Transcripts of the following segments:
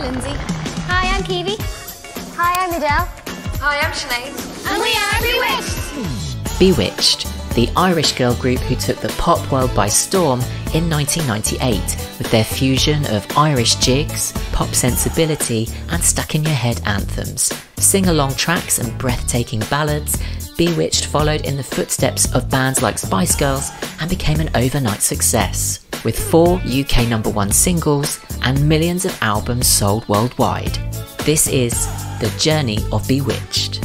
I'm Lindsay. Hi, I'm Kiwi. Hi, I'm Adele. Hi, I'm Sinead. And we are B*Witched. B*Witched, the Irish girl group who took the pop world by storm in 1998 with their fusion of Irish jigs, pop sensibility and stuck-in-your-head anthems. Sing-along tracks and breathtaking ballads, B*Witched followed in the footsteps of bands like Spice Girls and became an overnight success, with 4 UK #1 singles and millions of albums sold worldwide. This is The Journey of B*Witched.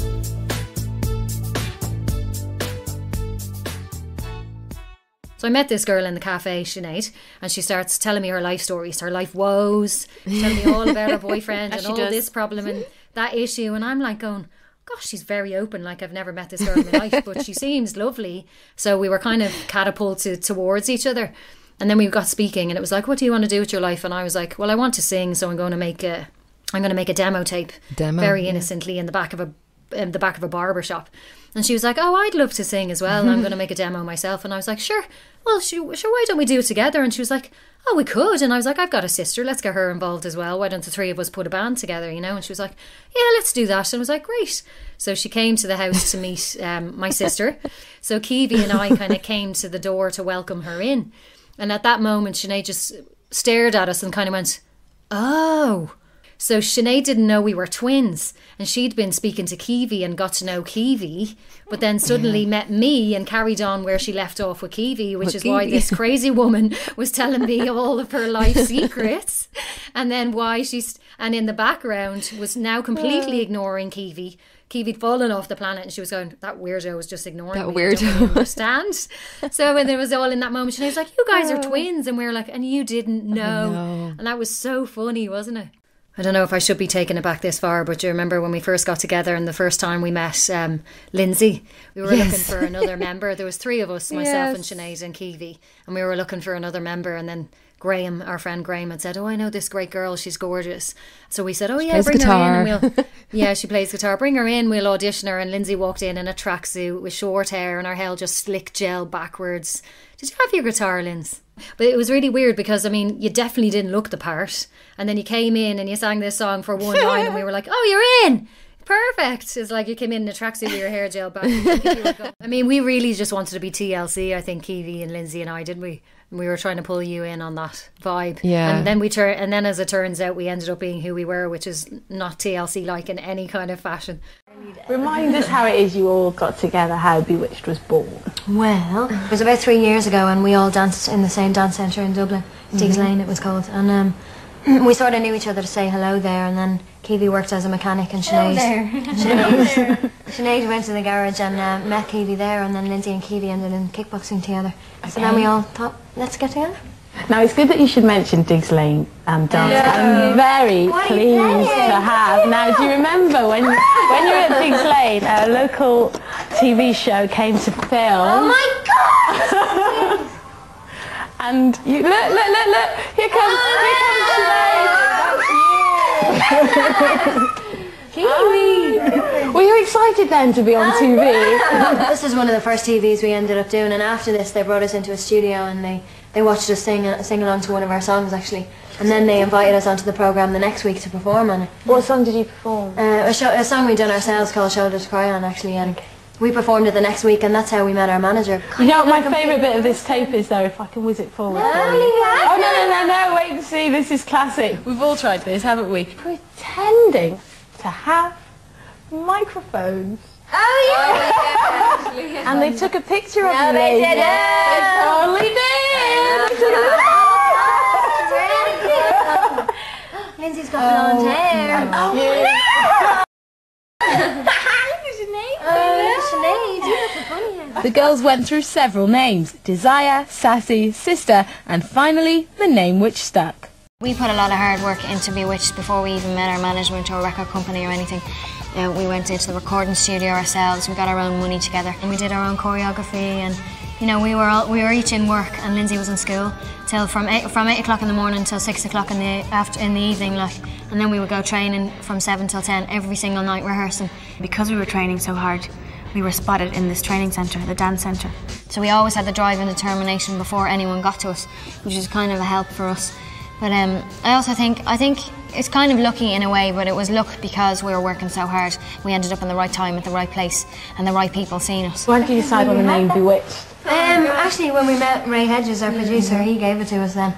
So I met this girl in the cafe, Sinead, and she starts telling me her life stories, her life woes, telling me all about her boyfriend and all this problem and that issue, and I'm like going, gosh, she's very open, like I've never met this girl in my life, but she seems lovely. So we were kind of catapulted towards each other. And then we got speaking and it was like, what do you want to do with your life? And I was like, well, I want to sing, so I'm going to make a demo tape. Demo, very innocently, yeah, in the back of a barber shop. And she was like, oh, I'd love to sing as well, and I'm going to make a demo myself. And I was like, sure, well, sure, why don't we do it together? And she was like, oh, we could. And I was like, I've got a sister, let's get her involved as well. Why don't the three of us put a band together, you know? And she was like, yeah, let's do that. And I was like, great. So she came to the house to meet my sister. So Kiwi and I kind of came to the door to welcome her in. And at that moment, Sinead just stared at us and kind of went, oh. So Sinead didn't know we were twins, and she'd been speaking to Kiwi and got to know Kiwi, but then suddenly met me and carried on where she left off with Kiwi, which is why this crazy woman was telling me all of her life secrets, and then why she's, and in the background was now completely ignoring Kiwi. Kiwi'd fallen off the planet and she was going, that weirdo was just ignoring me. That weirdo. I don't understand. So when it was all in that moment, Sinead was like, you guys are twins, and we were like, and you didn't know. And that was so funny, wasn't it? I don't know if I should be taking it back this far, but do you remember when we first got together and the first time we met Lindsay? We were looking for another member. There was 3 of us, myself and Sinead and Kiwi, and we were looking for another member. And then Graham, our friend Graham, had said, oh, I know this great girl, she's gorgeous. So we said, oh, yeah, bring her in. And we'll, yeah, she plays guitar. Bring her in, we'll audition her. And Lindsay walked in a tracksuit with short hair and her hair just slick gel backwards. Did you have your guitar, Linz? But it was really weird because, I mean, you definitely didn't look the part. And then you came in and you sang this song for one line and we were like, oh, you're in. Perfect. It's like you came in a tracksuit with your hair gel back. I mean, we really just wanted to be TLC, I think, Kiwi and Lindsay and I, didn't we? We were trying to pull you in on that vibe. Yeah. And then as it turns out, we ended up being who we were, which is not TLC-like in any kind of fashion. Remind us how it is you all got together, how B*Witched was born. Well, it was about 3 years ago and we all danced in the same dance centre in Dublin. Diggs Lane it was called. And we sort of knew each other to say hello there, and then Kiwi worked as a mechanic and Sinead went to the garage and met Kiwi there, and then Lindsay and Kiwi ended in kickboxing together. Okay. So then we all thought, let's get together. Now it's good that you should mention Diggs Lane and dance. I'm very pleased to have. Now, do you remember when you were at Diggs Lane, a local TV show came to film? Oh my God! And you look! Here comes Sinead. Kiwi! Were you excited then to be on TV? This is one of the first TVs we ended up doing, and after this they brought us into a studio and they watched us sing along to one of our songs, actually, and then they invited us onto the programme the next week to perform on it. What song did you perform? A song we'd done ourselves called Shoulder to Cry On, actually, and we performed it the next week, and that's how we met our manager. You know what my favourite bit of this tape is, though? If I can whiz it forward. Oh, no, wait and see, this is classic. We've all tried this, haven't we? Pretending to have microphones. Oh, yeah! And they took a picture of me. No, they didn't! They totally did! Lindsay's got blonde hair. Oh, no! The girls went through several names: Desire, Sassy, Sister, and finally the name which stuck. We put a lot of hard work into B*Witched before we even met our management or record company or anything. We went into the recording studio ourselves, we got our own money together, and we did our own choreography, and you know, we were each in work, and Lindsay was in school till from eight o'clock in the morning till 6 o'clock in the evening, like, and then we would go training from 7 till 10 every single night rehearsing. Because we were training so hard, we were spotted in this training centre, the dance centre. So we always had the drive and determination before anyone got to us, which is kind of a help for us. But I also think It's kind of lucky in a way, but it was luck because we were working so hard. We ended up in the right time at the right place and the right people seeing us. When did you decide on the name B*Witched? Actually, when we met Ray Hedges, our producer, he gave it to us then.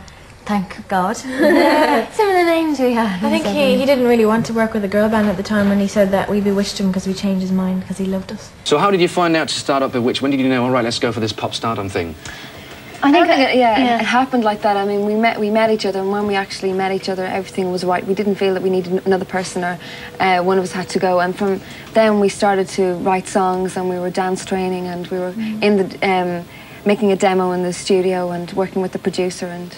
Thank God. Some of the names we had. I think he didn't really want to work with a girl band at the time, and he said that we bewitched him because we changed his mind because he loved us. So how did you find out to start up B*Witched? When did you know, all right, let's go for this pop stardom thing? I think it happened like that. I mean, we met each other, and when we actually met each other, everything was right. We didn't feel that we needed another person or one of us had to go. And from then we started to write songs, and we were dance training, and we were in the making a demo in the studio and working with the producer and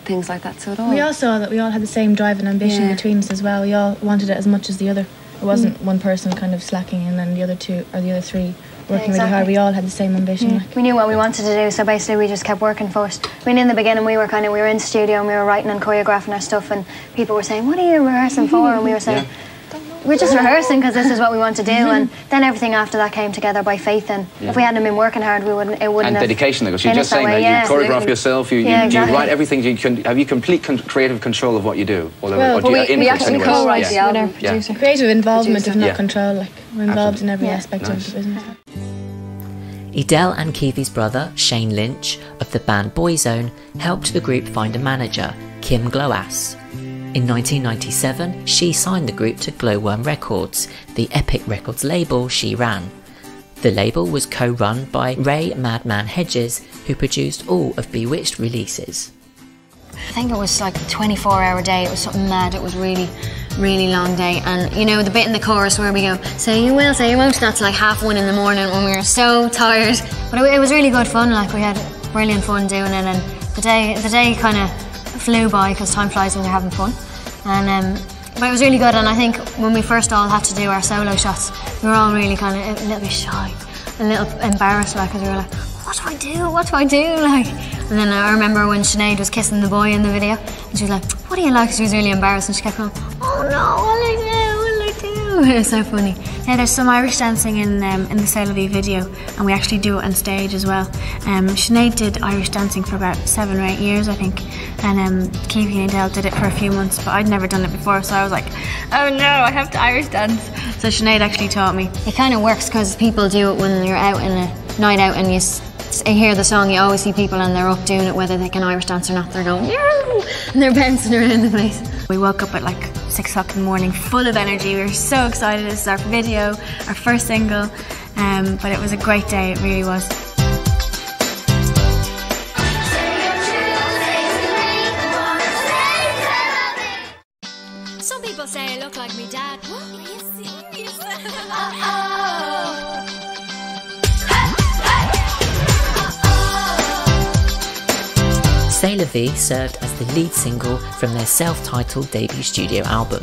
things like that. So it all. We all saw that we all had the same drive and ambition between us as well. We all wanted it as much as the other. It wasn't one person kind of slacking and then the other two or the other three working really hard. We all had the same ambition. We knew what we wanted to do, so basically we just kept working for it. I mean, in the beginning we were in the studio and we were writing and choreographing our stuff, and people were saying, what are you rehearsing for? And we were saying, we're just rehearsing because this is what we want to do. And then everything after that came together by faith. And if we hadn't been working hard, we wouldn't. It wouldn't. And dedication, because you're just saying that you choreograph yourself, you write everything. You can have creative control of what you do. Well, we actually co-write the album with our producer. Creative involvement of not control. Like we're involved in every aspect of the business. Edel and Keithy's brother Shane Lynch of the band Boyzone helped the group find a manager, Kim Gloas. In 1997, she signed the group to Glowworm Records, the Epic Records label she ran. The label was co-run by Ray "Madman" Hedges, who produced all of B*Witched releases. I think it was like a 24-hour day, it was something mad, it was really, really long day. And you know, the bit in the chorus where we go, say you will, say you won't, that's like 1:30 in the morning when we were so tired. But it was really good fun, like we had brilliant fun doing it, and the day kind of flew by because time flies when you're having fun, and but it was really good. And I think when we first all had to do our solo shots, we were all really kind of a little bit shy, a little embarrassed, like, because we were like, what do I do, like. And then I remember when Sinead was kissing the boy in the video, and she was like, what do you like? She was really embarrassed, and she kept going, oh no, what do I do? It was so funny. Now there's some Irish dancing in the C'est La Vie video, and we actually do it on stage as well. Sinead did Irish dancing for about 7 or 8 years, I think, and Keithy and Edel did it for a few months, but I'd never done it before, so I was like, oh no, I have to Irish dance. So Sinead actually taught me. It kind of works because people do it when you're out in a night out and you hear the song, you always see people and they're up doing it, whether they can Irish dance or not, they're going, no! And they're bouncing around the place. We woke up at like 6 o'clock in the morning, full of energy. We were so excited. This is our video, our first single, but it was a great day, it really was. Some people say I look like me dad. What? Are you serious? C'est La Vie served as the lead single from their self-titled debut studio album.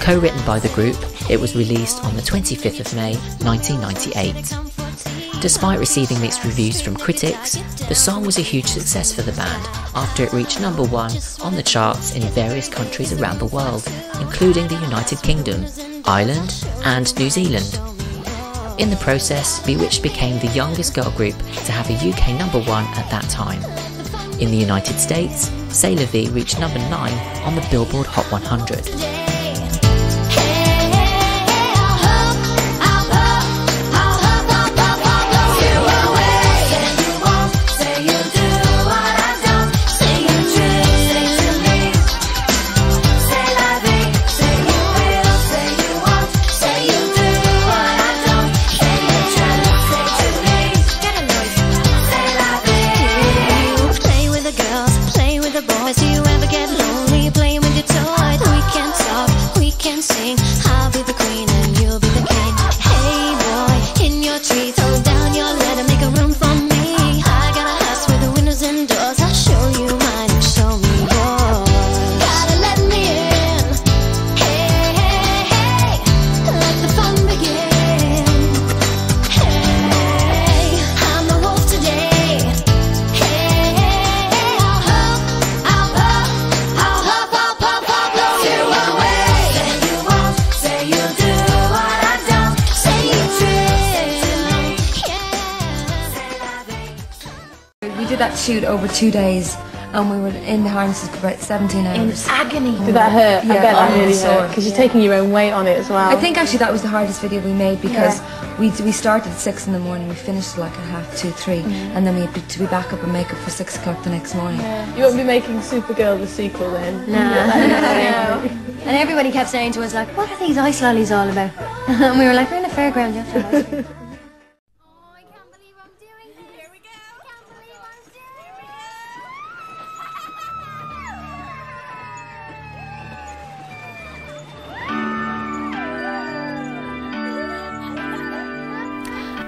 Co-written by the group, it was released on the 25th of May 1998. Despite receiving mixed reviews from critics, the song was a huge success for the band after it reached #1 on the charts in various countries around the world, including the United Kingdom, Ireland and New Zealand. In the process, B*Witched became the youngest girl group to have a UK #1 at that time. In the United States, C'est La Vie reached #9 on the Billboard Hot 100. That shoot over 2 days, and we were in the harnesses for about 17 hours. In agony. Did that hurt? Yeah, I bet that really hurt, because you're taking your own weight on it as well. I think actually that was the hardest video we made, because we started at 6 in the morning, we finished like at 2, 3, and then we had to be back up and make up for 6 o'clock the next morning. Yeah. You won't be making Supergirl the sequel then? No. And everybody kept saying to us, like, what are these ice lollies all about? And we were like, we're in a fairground, you have to.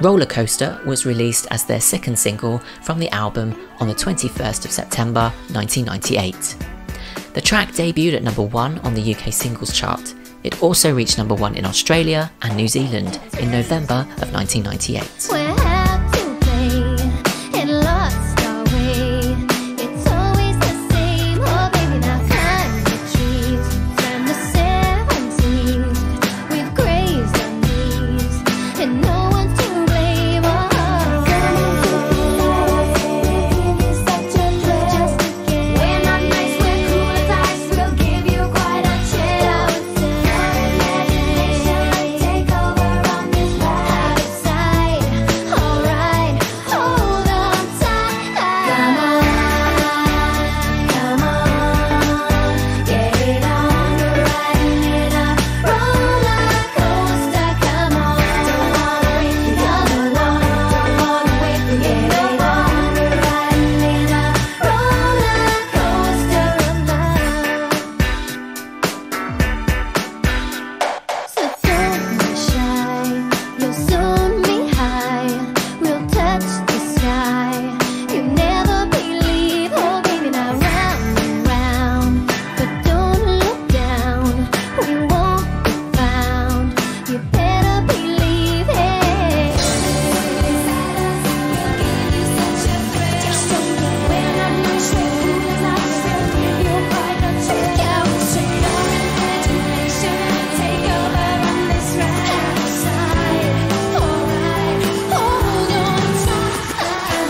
Roller Coaster was released as their second single from the album on the 21st of September 1998. The track debuted at number 1 on the UK singles chart. It also reached number 1 in Australia and New Zealand in November of 1998.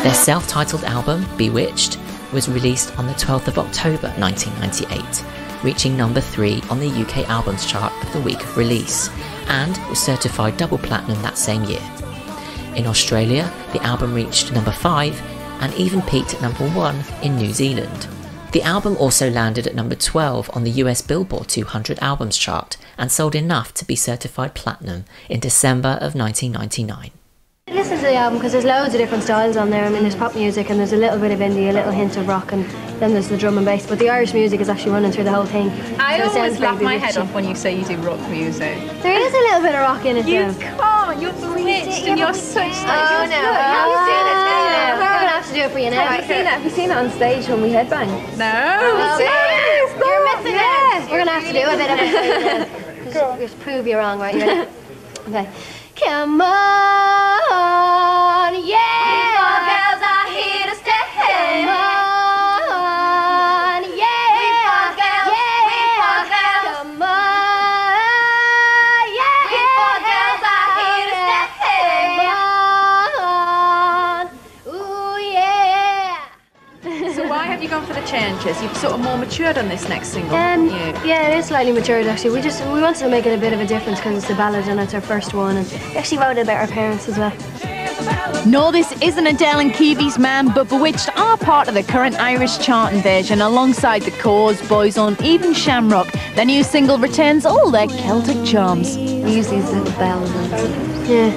Their self-titled album, B*Witched, was released on the 12th of October 1998, reaching number 3 on the UK Albums Chart of the week of release, and was certified double platinum that same year. In Australia, the album reached number 5 and even peaked at number 1 in New Zealand. The album also landed at number 12 on the US Billboard 200 Albums Chart and sold enough to be certified platinum in December of 1999. Listen to the album, because there's loads of different styles on there. I mean, there's pop music and there's a little bit of indie, a little hint of rock, and then there's the drum and bass. But the Irish music is actually running through the whole thing. I always laugh my head off when you say you do rock music. There is a little bit of rock in it. You can't. You're bewitched and you're such. Oh no! We're gonna have to do it for you now. Have you seen it? Have you seen it on stage when we headbang? No. Serious? You're missing it. We're gonna have to do a bit of it. Just prove you wrong, right? Here. Okay. Come on, yeah! All girls are here to stay. Come on, yeah! We four girls. Come on, yeah! We four girls are here to stay. Come on, ooh yeah! So why have you gone for the changes? You've sort of more matured on this next single, haven't you? Yeah, it is slightly matured actually. We wanted to make it a bit of a difference because it's a ballad and it's our first one, and we actually wrote it about our parents as well. No, this isn't Adele and Kiwi's Man, but Bewitched are part of the current Irish chart invasion alongside the Corrs, Boyzone, even Shamrock. Their new single returns all their Celtic charms. We use these little bells. Yeah,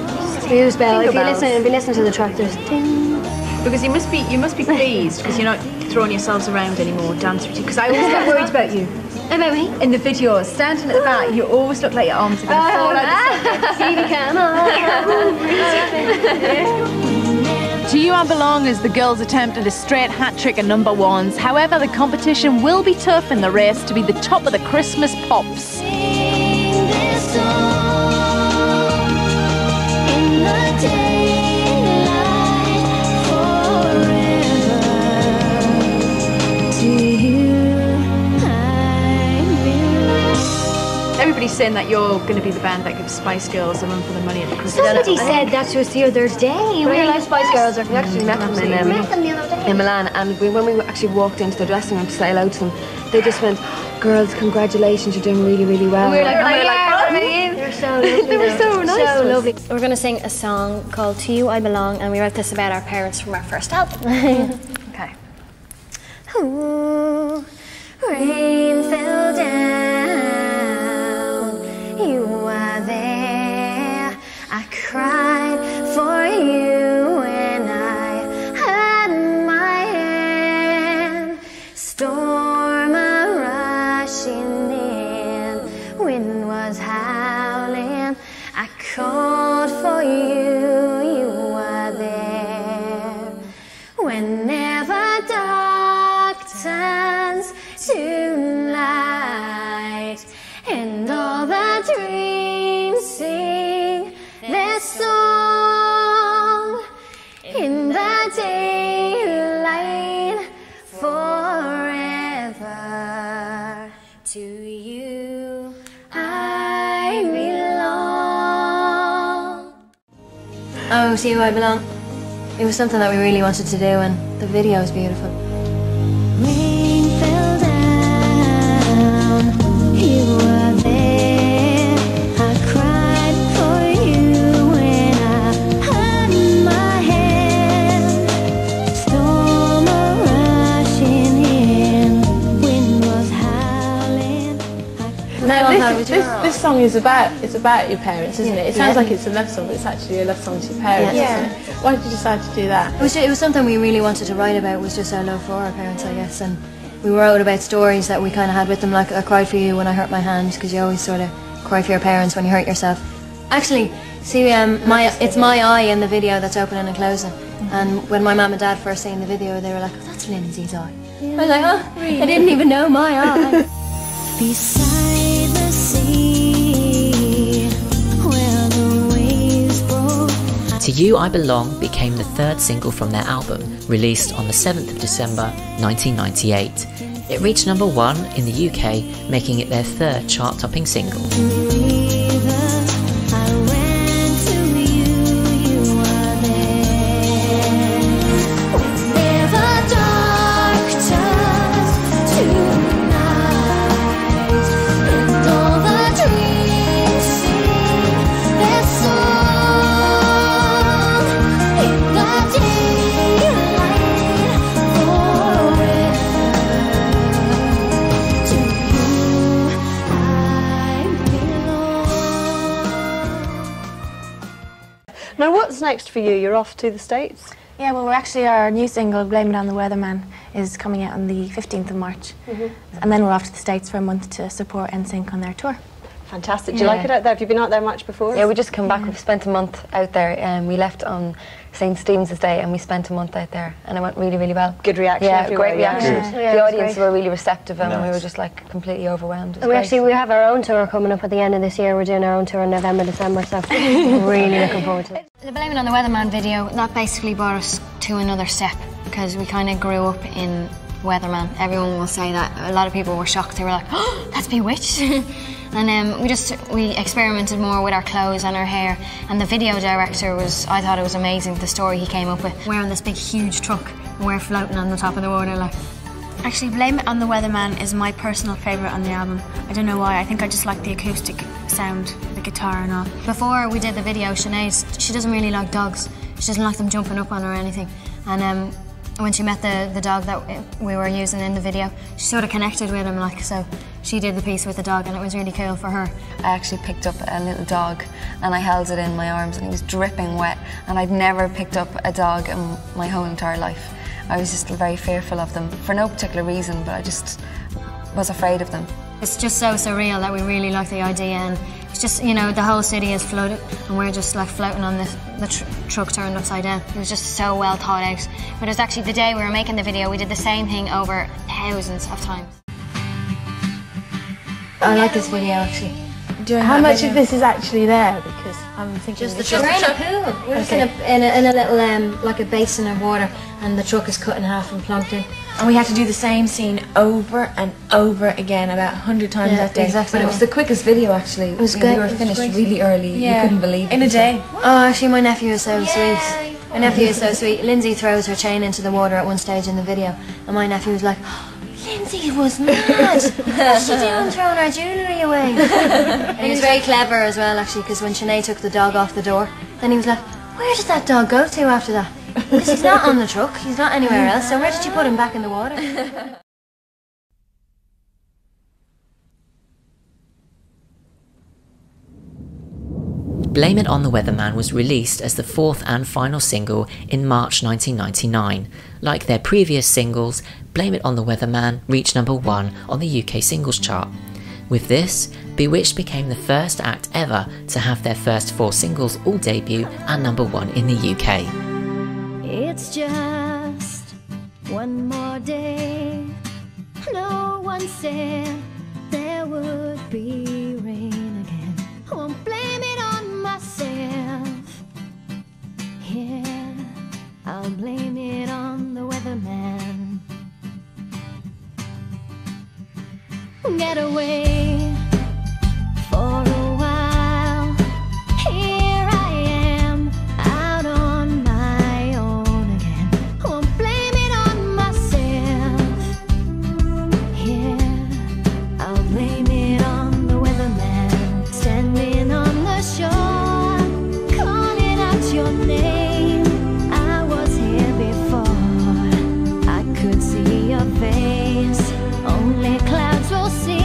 we use bells. If you listen to the track, there's ding. Because you must be pleased because you're not throwing yourselves around anymore, dancing. Because I always get worried about you. About me? In the videos, standing at the back, you always look like your arms are going to fall out. To You I Belong is the girls' attempt at a straight hat-trick at number 1s. However, the competition will be tough in the race to be the top of the Christmas pops. Sing this song in the day. saying that you're going to be the band that gives Spice Girls a run for the money at the Christmas. Somebody said that to us the other day. We realised Spice Girls are... We actually met them in Milan, and when we actually walked into the dressing room to say hello to them, they just went, "Girls, congratulations, you're doing really, really well." And we were like, "You're so lovely." They were so nice. So lovely. We're going to sing a song called To You I Belong, and we wrote this about our parents from our first album. Okay. Oh, rain fell down, you are there. I cried for you and I had my hand. Storm a rushing in, wind was howling. I called for you, you are there. Whenever dark turns to light and all the dreams sing their song in the daylight forever. To you I belong. Oh, to you I belong. It was something that we really wanted to do, and the video is beautiful. This song is about your parents, isn't it? It sounds like it's a love song, but it's actually a love song to your parents. Yeah. Isn't it? Why did you decide to do that? It was something we really wanted to write about. Was just our love for our parents, I guess. And we wrote about stories that we kind of had with them, like I cried for you when I hurt my hand, because you always sort of cry for your parents when you hurt yourself. Actually, see, it's my eye in the video that's opening and closing. And when my mum and dad first seen the video, they were like, "Oh, that's Lindsay's eye." Yeah. I was like, "Oh, really? I didn't even know my eye." Beside the sea, where the waves broke. To You I Belong became the third single from their album, released on the 7th of December 1998. It reached number 1 in the UK, making it their third chart-topping single. Now, what's next for you? You're off to the States? Yeah, well, we're actually, our new single, Blame It on the Weatherman, is coming out on the 15th of March. And then we're off to the States for a month to support NSYNC on their tour. Fantastic. Do you like it out there? Have you been out there much before? Yeah, we just come back. We've spent a month out there. We left on St. Stephen's Day and we spent a month out there. And it went really, really well. Good reaction. Yeah, great reaction. Yeah. Yeah, the audience were really receptive and we were just like completely overwhelmed. And we have our own tour coming up at the end of this year. We're doing our own tour in November, December, so we're really looking forward to it. The Blame It on the Weatherman video, that basically brought us to another step, because we kind of grew up in Weatherman. Everyone will say that. A lot of people were shocked. They were like, "Oh, that's Bewitched." And we experimented more with our clothes and our hair, and the video director I thought it was amazing, the story he came up with. We're on this big huge truck and we're floating on the top of the water like. Actually, Blame It on the Weatherman is my personal favourite on the album. I don't know why, I think I just like the acoustic sound, the guitar and all. Before we did the video, Sinead, she doesn't really like dogs. She doesn't like them jumping up on her or anything. And when she met the dog that we were using in the video, she sort of connected with him, like, so she did the piece with the dog and it was really cool for her. I actually picked up a little dog and I held it in my arms and it was dripping wet, and I'd never picked up a dog in my whole entire life. I was just very fearful of them, for no particular reason, but I just was afraid of them. It's just so surreal that we really like the idea, and it's just, you know, the whole city is flooded and we're just like floating on the truck turned upside down. It was just so well thought out. But it was actually the day we were making the video, we did the same thing over thousands of times. I like this video actually. How much of this is actually there? Because I'm thinking just the truck. We're just in a little like a basin of water, and the truck is cut in half and plugged in. And we had to do the same scene over and over again, about 100 times that day. Exactly. But it was the quickest video, actually. It was good. We were finished really early. Yeah. You couldn't believe it. In a day. Oh, actually, my nephew is so sweet. My nephew is so sweet. Lindsay throws her chain into the water at one stage in the video, and my nephew was like, Lindsay was mad! What's she doing throwing our jewellery away? And he was very clever as well, actually, because when Sinead took the dog off the door, then he was like, where did that dog go to after that? Because he's not on the truck, he's not anywhere else, so where did you put him? Back in the water? Blame It on the Weatherman was released as the fourth and final single in March 1999. Like their previous singles, Blame It on the Weatherman reached #1 on the UK singles chart. With this, B*Witched became the first act ever to have their first 4 singles all debut at #1 in the UK. It's just one more day, no one said there would be rain again. I won't blame it on myself, yeah, I'll blame it on the weatherman. Get away for a while, here I am, out on my own again. I won't blame it on myself, yeah, I'll blame it on the weatherman. Standing on the shore, calling out your name, I was here before, I could see your face, only clouds will see.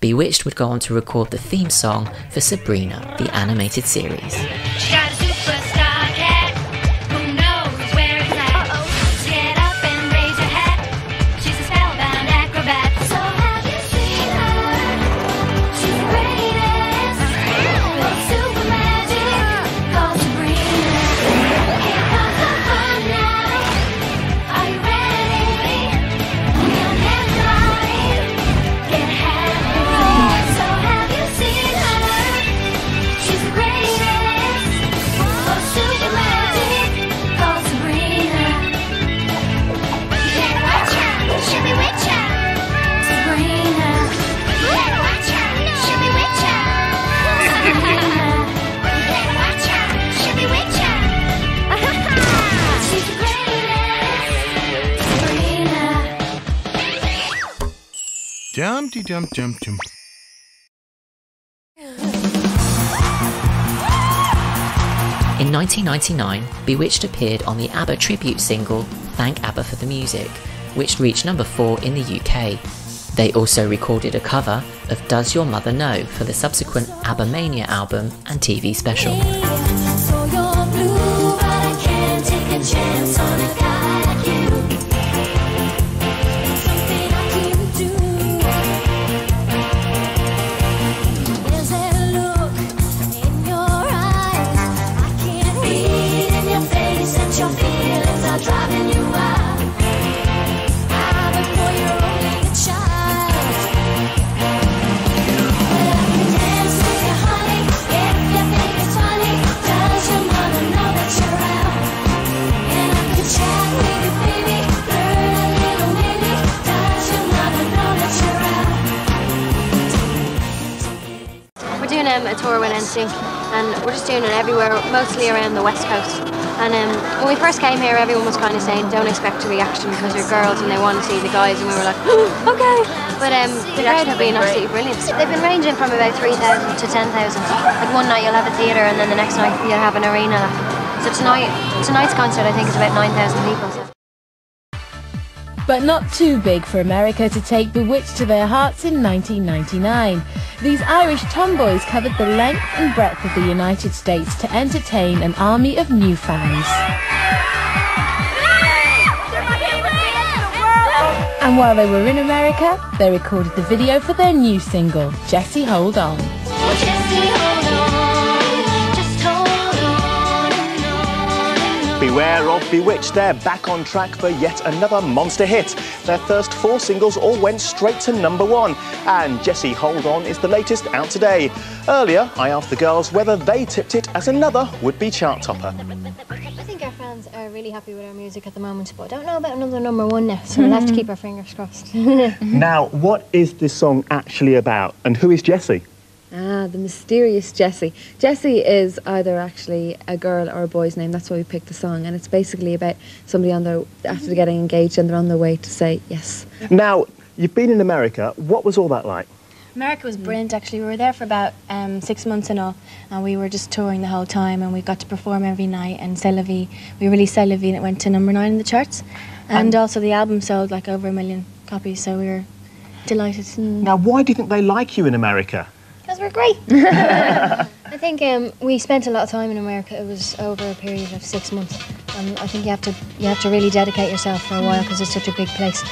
B*Witched would go on to record the theme song for Sabrina, the animated series. Dumpty dum dum dum. In 1999, B*Witched appeared on the ABBA tribute single Thank ABBA for the Music, which reached #4 in the UK. They also recorded a cover of Does Your Mother Know for the subsequent ABBA-mania album and TV special. a tour with NSYNC, and we're just doing it everywhere, mostly around the West Coast. And when we first came here, everyone was kind of saying, don't expect a reaction because you're girls and they want to see the guys, and we were like, oh, okay. But the crowd have been absolutely brilliant. They've been ranging from about 3,000 to 10,000. Like one night you'll have a theatre and then the next night you'll have an arena. So tonight's concert I think is about 9,000 people. So. But not too big for America to take B*Witched to their hearts in 1999. These Irish tomboys covered the length and breadth of the United States to entertain an army of new fans. And while they were in America, they recorded the video for their new single, Jessie Hold On. Beware of B*Witched, they're back on track for yet another monster hit. Their first four singles all went straight to #1, and Jessie Hold On is the latest out today. Earlier, I asked the girls whether they tipped it as another would-be chart topper. I think our fans are really happy with our music at the moment, but I don't know about another #1 now, so we'll have to keep our fingers crossed. Now, what is this song actually about, and who is Jessie? Ah, the mysterious Jessie. Jessie is either actually a girl or a boy's name. That's why we picked the song, and it's basically about somebody on their after getting engaged and they're on their way to say yes. Now, you've been in America. What was all that like? America was brilliant, actually. We were there for about 6 months in all, and we were just touring the whole time, and we got to perform every night. And C'est La Vie, we released C'est La Vie, and it went to #9 in the charts, and also the album sold like over 1 million copies. So we were delighted. Now, why do you think they like you in America? Because we're great. I think we spent a lot of time in America. It was over a period of 6 months. I think you have to really dedicate yourself for a while because it's such a big place.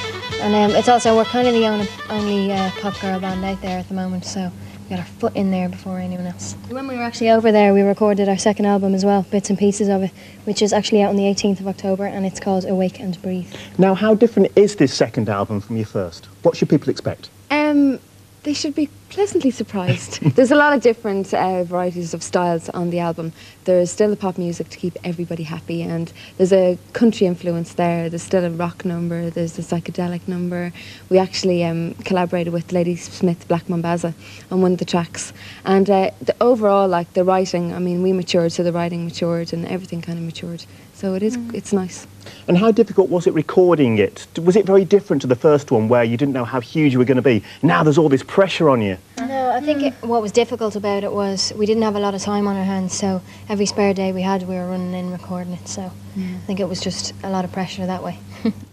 And it's also, we're kind of the only pop girl band out there at the moment, so we got our foot in there before anyone else. When we were actually over there, we recorded our second album as well, bits and pieces of it, which is actually out on the 18th of October, and it's called Awake and Breathe. Now, how different is this second album from your first? What should people expect? They should be pleasantly surprised. There's a lot of different varieties of styles on the album. There's still the pop music to keep everybody happy, and there's a country influence there. There's still a rock number, there's a psychedelic number. We actually collaborated with Ladysmith Black Mambazo on one of the tracks. And overall, like the writing, I mean, we matured, so the writing matured and everything kind of matured. So it is, it's nice. And how difficult was it recording it? Was it very different to the first one where you didn't know how huge you were going to be? Now there's all this pressure on you. No, I think what was difficult about it was we didn't have a lot of time on our hands, so every spare day we had, we were running in recording it. So I think it was just a lot of pressure that way.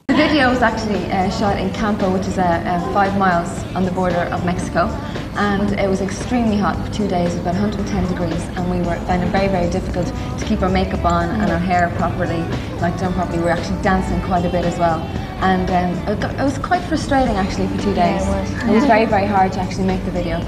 The video was actually shot in Campo, which is 5 miles on the border of Mexico. And it was extremely hot for 2 days, about 110 degrees, and we were finding it very, very difficult to keep our makeup on and our hair properly, like done properly. We were actually dancing quite a bit as well. And it was quite frustrating actually for 2 days. Yeah, it was very, very hard to actually make the video.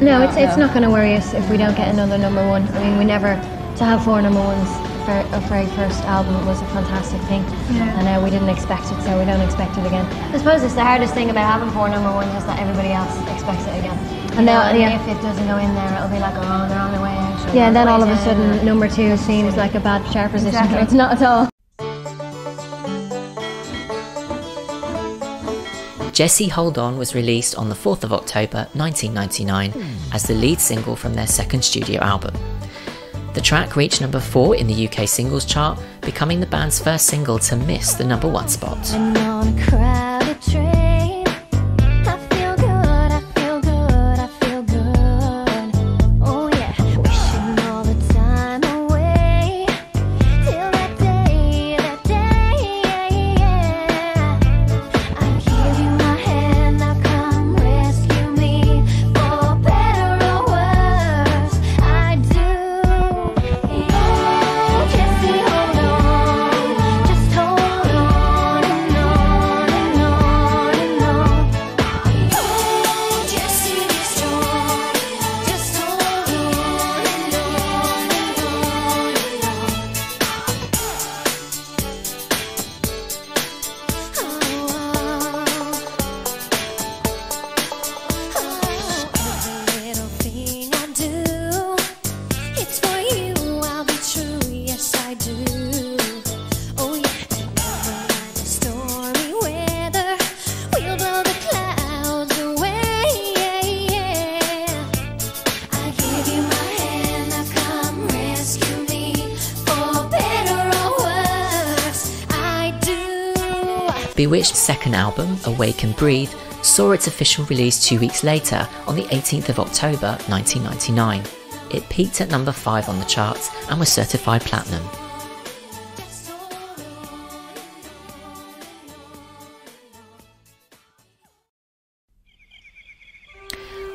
No, it's not going to worry us if we don't get another #1. I mean, we never, to have four #1s for our very first album was a fantastic thing. Yeah. And we didn't expect it, so we don't expect it again. I suppose it's the hardest thing about having four #1s is that everybody else expects it again. And if it doesn't go in there, it'll be like, oh, they're on their way out. Yeah, and then all of a sudden, #2 seems like a bad chair position, but it's not at all. Jessie Hold On was released on the 4th of October 1999 as the lead single from their second studio album. The track reached #4 in the UK singles chart, becoming the band's first single to miss the #1 spot. B*Witched's second album, Awake and Breathe, saw its official release 2 weeks later on the 18th of October 1999. It peaked at number 5 on the charts and was certified platinum.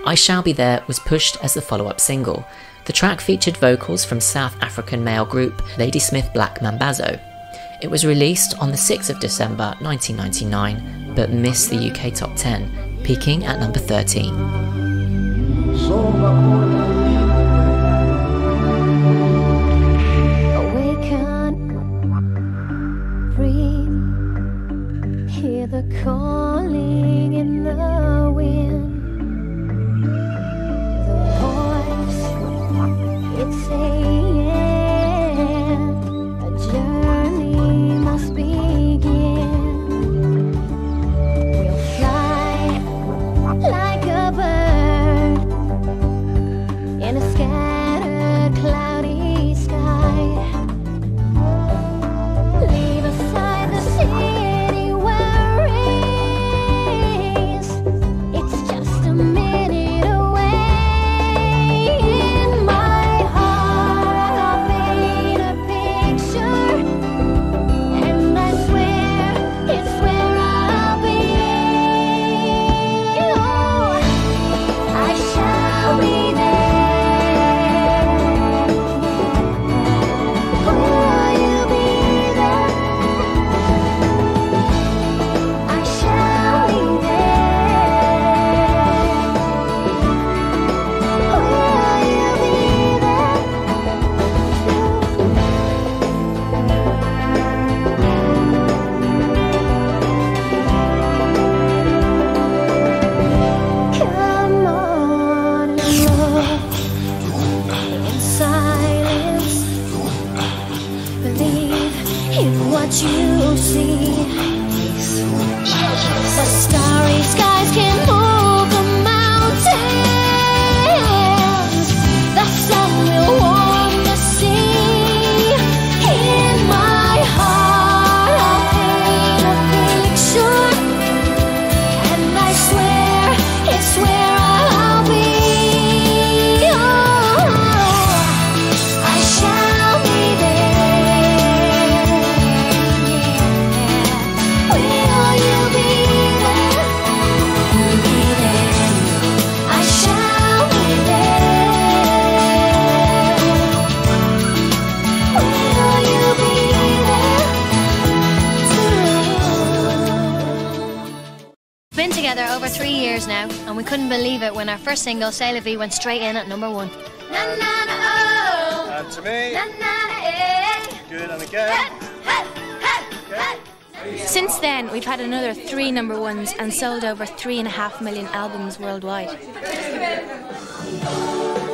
I Shall Be There was pushed as the follow-up single. The track featured vocals from South African male group Ladysmith Black Mambazo. It was released on the 6th of December 1999, but missed the UK Top 10, peaking at number 13. Awake and breathe, hear the calling in the wind. Over 3 years now, and we couldn't believe it when our first single, C'est La Vie, went straight in at number 1. Na na na oh! And to me! Na na na eh! Good and again! Hey, hey, hey, hey. Since then, we've had another 3 number 1s and sold over 3.5 million albums worldwide.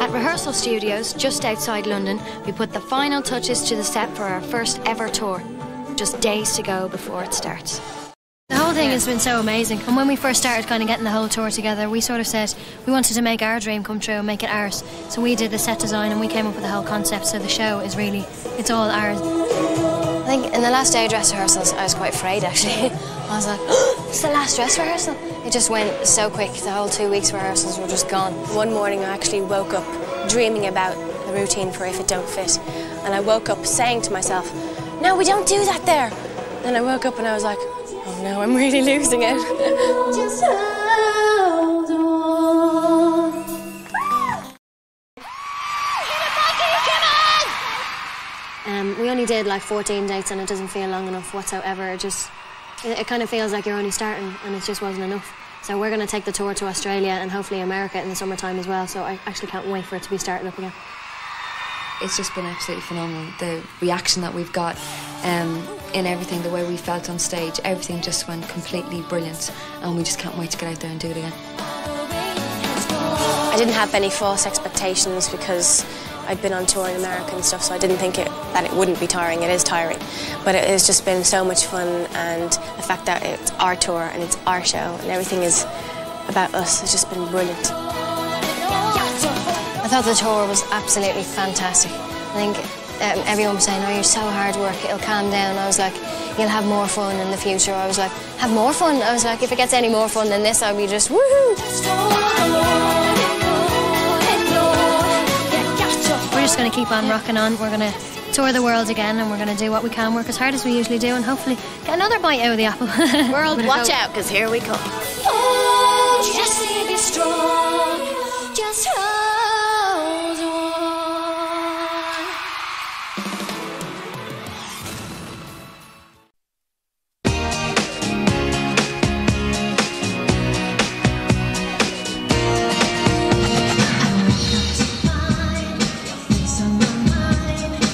At Rehearsal Studios, just outside London, we put the final touches to the set for our first ever tour, just days to go before it starts. The whole thing has been so amazing, and when we first started kind of getting the whole tour together, we sort of said we wanted to make our dream come true and make it ours. So we did the set design and we came up with the whole concept, so the show is really, it's all ours. I think in the last day of dress rehearsals, I was quite afraid actually. I was like, oh, it's the last dress rehearsal. It just went so quick, the whole 2 weeks rehearsals were just gone. One morning I actually woke up dreaming about the routine for If It Don't Fit, and I woke up saying to myself, no, we don't do that there. Then I woke up and I was like, oh no, I'm really losing it. Just hold on. We only did like 14 dates and it doesn't feel long enough whatsoever. It kind of feels like you're only starting and it just wasn't enough. So we're going to take the tour to Australia and hopefully America in the summertime as well, so I actually can't wait for it to be starting up again. It's just been absolutely phenomenal, the reaction that we've got in everything, the way we felt on stage, everything just went completely brilliant and we just can't wait to get out there and do it again. I didn't have any false expectations because I'd been on tour in America and stuff, so I didn't think that it wouldn't be tiring. It is tiring, but it has just been so much fun, and the fact that it's our tour and it's our show and everything is about us has just been brilliant. I thought the tour was absolutely fantastic. I think everyone was saying, oh, you're so hard work, it'll calm down. I was like, you'll have more fun in the future. I was like, have more fun? I was like, if it gets any more fun than this, I'll be just woohoo. We're just going to keep on rocking on. We're going to tour the world again, and we're going to do what we can, work as hard as we usually do, and hopefully get another bite out of the apple. World, watch out, because here we come. Oh, Jessie, be strong. Just hold on.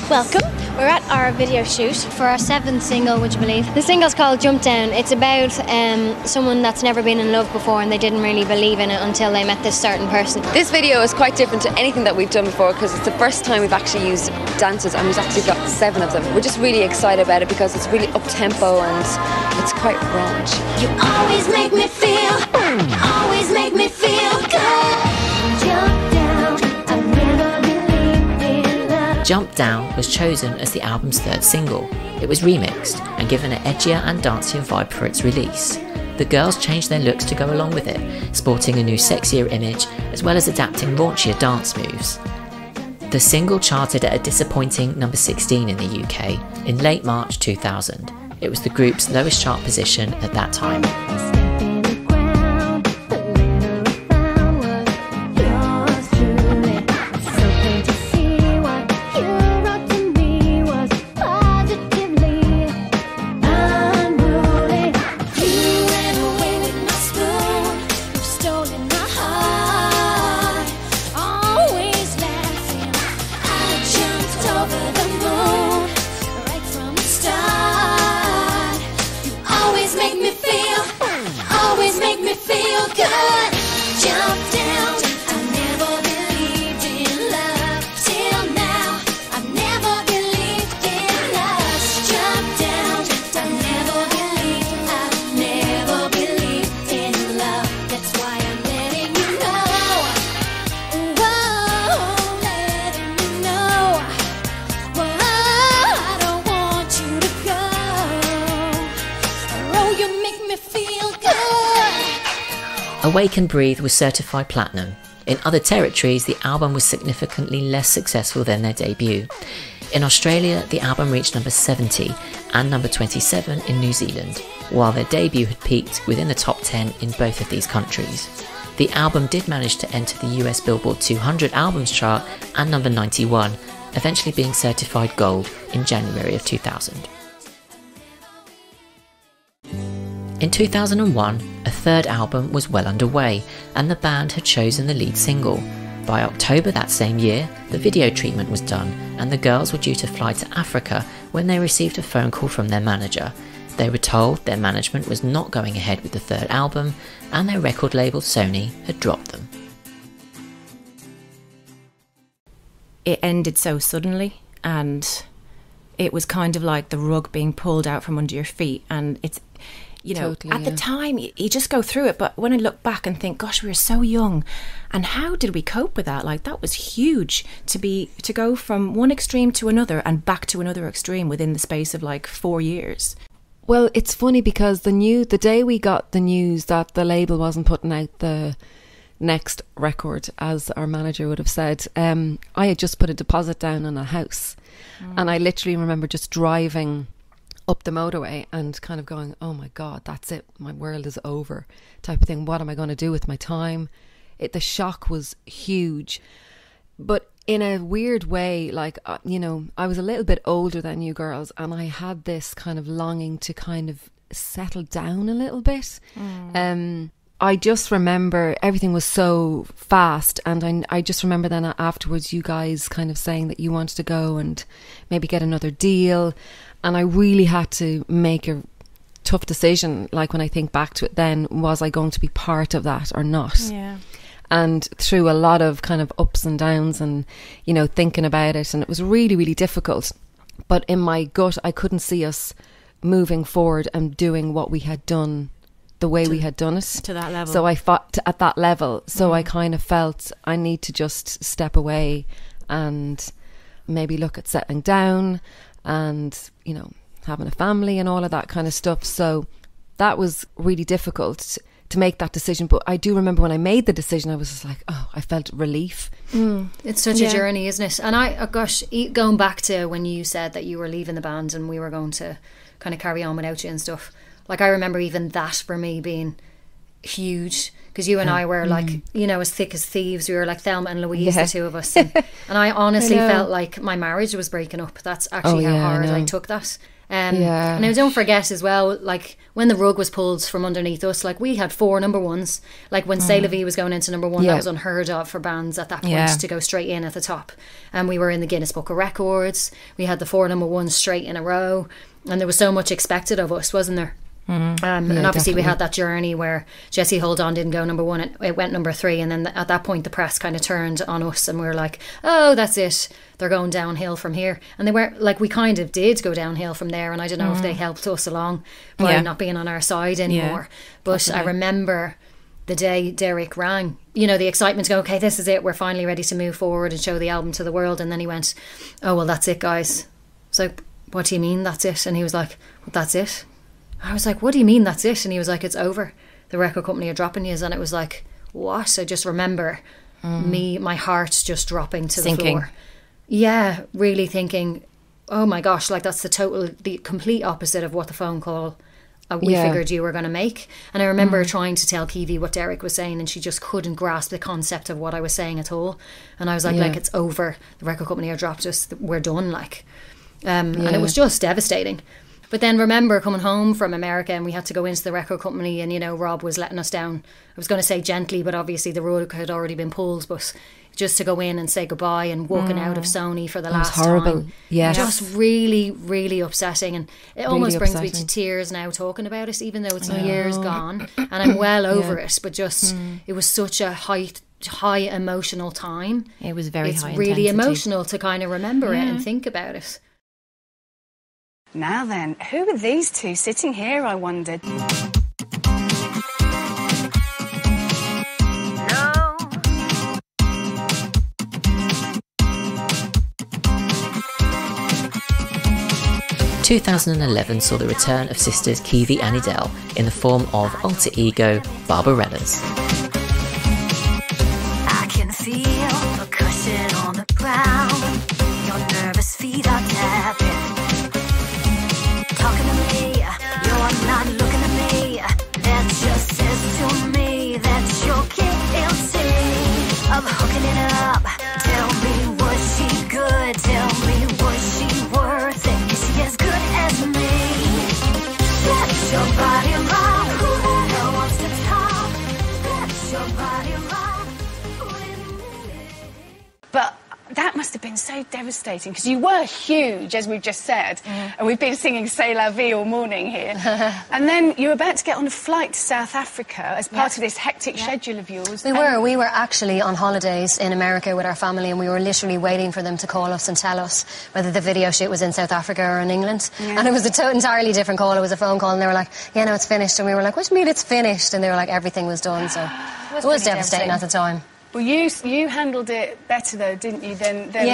Welcome. We're at our video shoot for our 7th single, would you believe? The single's called Jump Down. It's about someone that's never been in love before, and they didn't really believe in it until they met this certain person. This video is quite different to anything that we've done before because it's the first time we've actually used dancers, and we've actually got 7 of them. We're just really excited about it because it's really up-tempo and it's quite raunch. You always make me feel, always make me feel good. Jump Down was chosen as the album's 3rd single. It was remixed and given an edgier and dancier vibe for its release. The girls changed their looks to go along with it, sporting a new sexier image as well as adapting raunchier dance moves. The single charted at a disappointing number 16 in the UK in late March 2000. It was the group's lowest chart position at that time. Awake and Breathe was certified platinum. In other territories, the album was significantly less successful than their debut. In Australia, the album reached number 70 and number 27 in New Zealand, while their debut had peaked within the top 10 in both of these countries. The album did manage to enter the US Billboard 200 albums chart and number 91, eventually being certified gold in January of 2000. In 2001, a 3rd album was well underway, and the band had chosen the lead single. By October that same year, the video treatment was done, and the girls were due to fly to Africa when they received a phone call from their manager. They were told their management was not going ahead with the 3rd album, and their record label Sony had dropped them. It ended so suddenly, and it was kind of like the rug being pulled out from under your feet, and it's, you know, totally, at the time, you just go through it. But when I look back and think, gosh, we were so young, and how did we cope with that? Like, that was huge to go from one extreme to another and back to another extreme within the space of like 4 years. Well, it's funny because the day we got the news that the label wasn't putting out the next record, as our manager would have said, I had just put a deposit down on a house, and I literally remember just driving up the motorway and kind of going, oh my God, that's it, my world is over, type of thing. What am I going to do with my time? The shock was huge. But in a weird way, like, you know, I was a little bit older than you girls, and I had this kind of longing to kind of settle down a little bit. I just remember everything was so fast, and I just remember then afterwards you guys kind of saying that you wanted to go and maybe get another deal, and I really had to make a tough decision. Like, when I think back to it then, was I going to be part of that or not? Yeah. And through a lot of kind of ups and downs and, you know, thinking about it, and it was really, really difficult. But in my gut, I couldn't see us moving forward and doing what we had done the way we had done it to that level. So I fought at that level. So I kind of felt I need to just step away and maybe look at settling down and, you know, having a family and all of that kind of stuff. So that was really difficult to make that decision. But I do remember when I made the decision, I was just like, oh, I felt relief. It's such a journey, isn't it? And I, oh gosh, going back to when you said that you were leaving the band and we were going to kind of carry on without you and stuff, like I remember even that for me being huge, because you and I were like, you know, as thick as thieves. We were like Thelma and Louise, the two of us. And I honestly felt like my marriage was breaking up. That's actually how hard I took that. And now don't forget as well, like when the rug was pulled from underneath us, like we had 4 number ones. Like when C'est La Vie was going into number 1, that was unheard of for bands at that point to go straight in at the top. And we were in the Guinness Book of Records. We had the 4 number ones straight in a row, and there was so much expected of us, wasn't there? And obviously we had that journey where Jessie Hold On didn't go number 1, and it went number 3, and then at that point the press kind of turned on us and we were like, oh, that's it, they're going downhill from here. And they were like, we kind of did go downhill from there, and I don't know if they helped us along by not being on our side anymore. But I remember the day Derek rang, you know, the excitement to go, okay, this is it, we're finally ready to move forward and show the album to the world. And then he went, oh, well, that's it, guys. So what do you mean that's it? And he was like, well, that's it. I was like, what do you mean that's it? And he was like, it's over. The record company are dropping you. And it was like, what? I just remember my heart just dropping to the floor. Yeah, really thinking, oh my gosh, like that's the complete opposite of what the phone call we figured you were going to make. And I remember trying to tell Kiwi what Derek was saying, and she just couldn't grasp the concept of what I was saying at all. And I was like, like, it's over. The record company are dropped us. We're done. Like, and it was just devastating. But then remember coming home from America, and we had to go into the record company, and, you know, Rob was letting us down. I was going to say gently, but obviously the rug had already been pulled. But just to go in and say goodbye and walking out of Sony for the last time. Yes. Just really, really upsetting. And it almost brings me to tears now talking about it, even though it's years gone. And I'm well over it. But just it was such a high emotional time. It was very high intensity. It's really emotional to kind of remember it and think about it. Now then, who are these two sitting here, I wondered? No. No. 2011 saw the return of sisters Kiwi and Idel in the form of alter ego Barbarellas. I can feel a cushion on the ground. Your nervous feet are tapping. But that must have been so devastating, because you were huge, as we've just said, and we've been singing C'est La Vie all morning here. And then you were about to get on a flight to South Africa as part of this hectic schedule of yours. We were actually on holidays in America with our family, and we were literally waiting for them to call us and tell us whether the video shoot was in South Africa or in England. And it was an entirely different call. It was a phone call, and they were like, yeah, no, it's finished. And we were like, what do you mean it's finished? And they were like, everything was done. So it was devastating at the time. Well, you handled it better, though, didn't you, than Kiwi?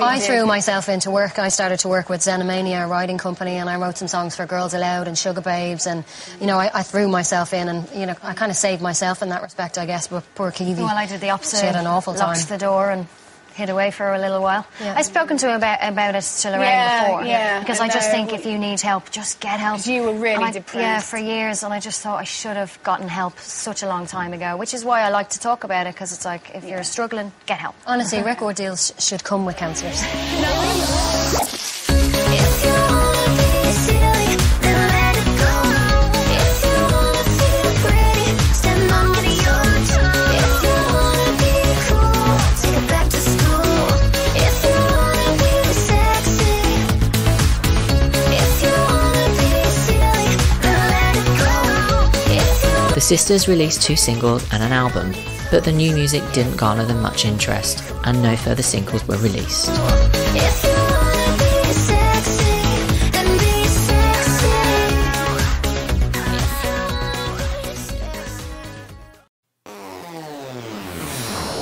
I threw myself into work. I started to work with Xenomania, a writing company, and I wrote some songs for Girls Aloud and Sugar Babes, and, you know, I threw myself in, and, you know, I kind of saved myself in that respect, I guess, but poor Kiwi. Well, I did the opposite. She had an awful time. Locked the door and hid away for a little while. I've spoken to her about it to Lorraine before, because I just think if you need help, just get help. Because you were really depressed. Yeah, for years, and I just thought I should have gotten help such a long time ago, which is why I like to talk about it, because it's like, if you're struggling, get help. Honestly, record deals should come with counsellors. The sisters released 2 singles and an album, but the new music didn't garner them much interest, and no further singles were released.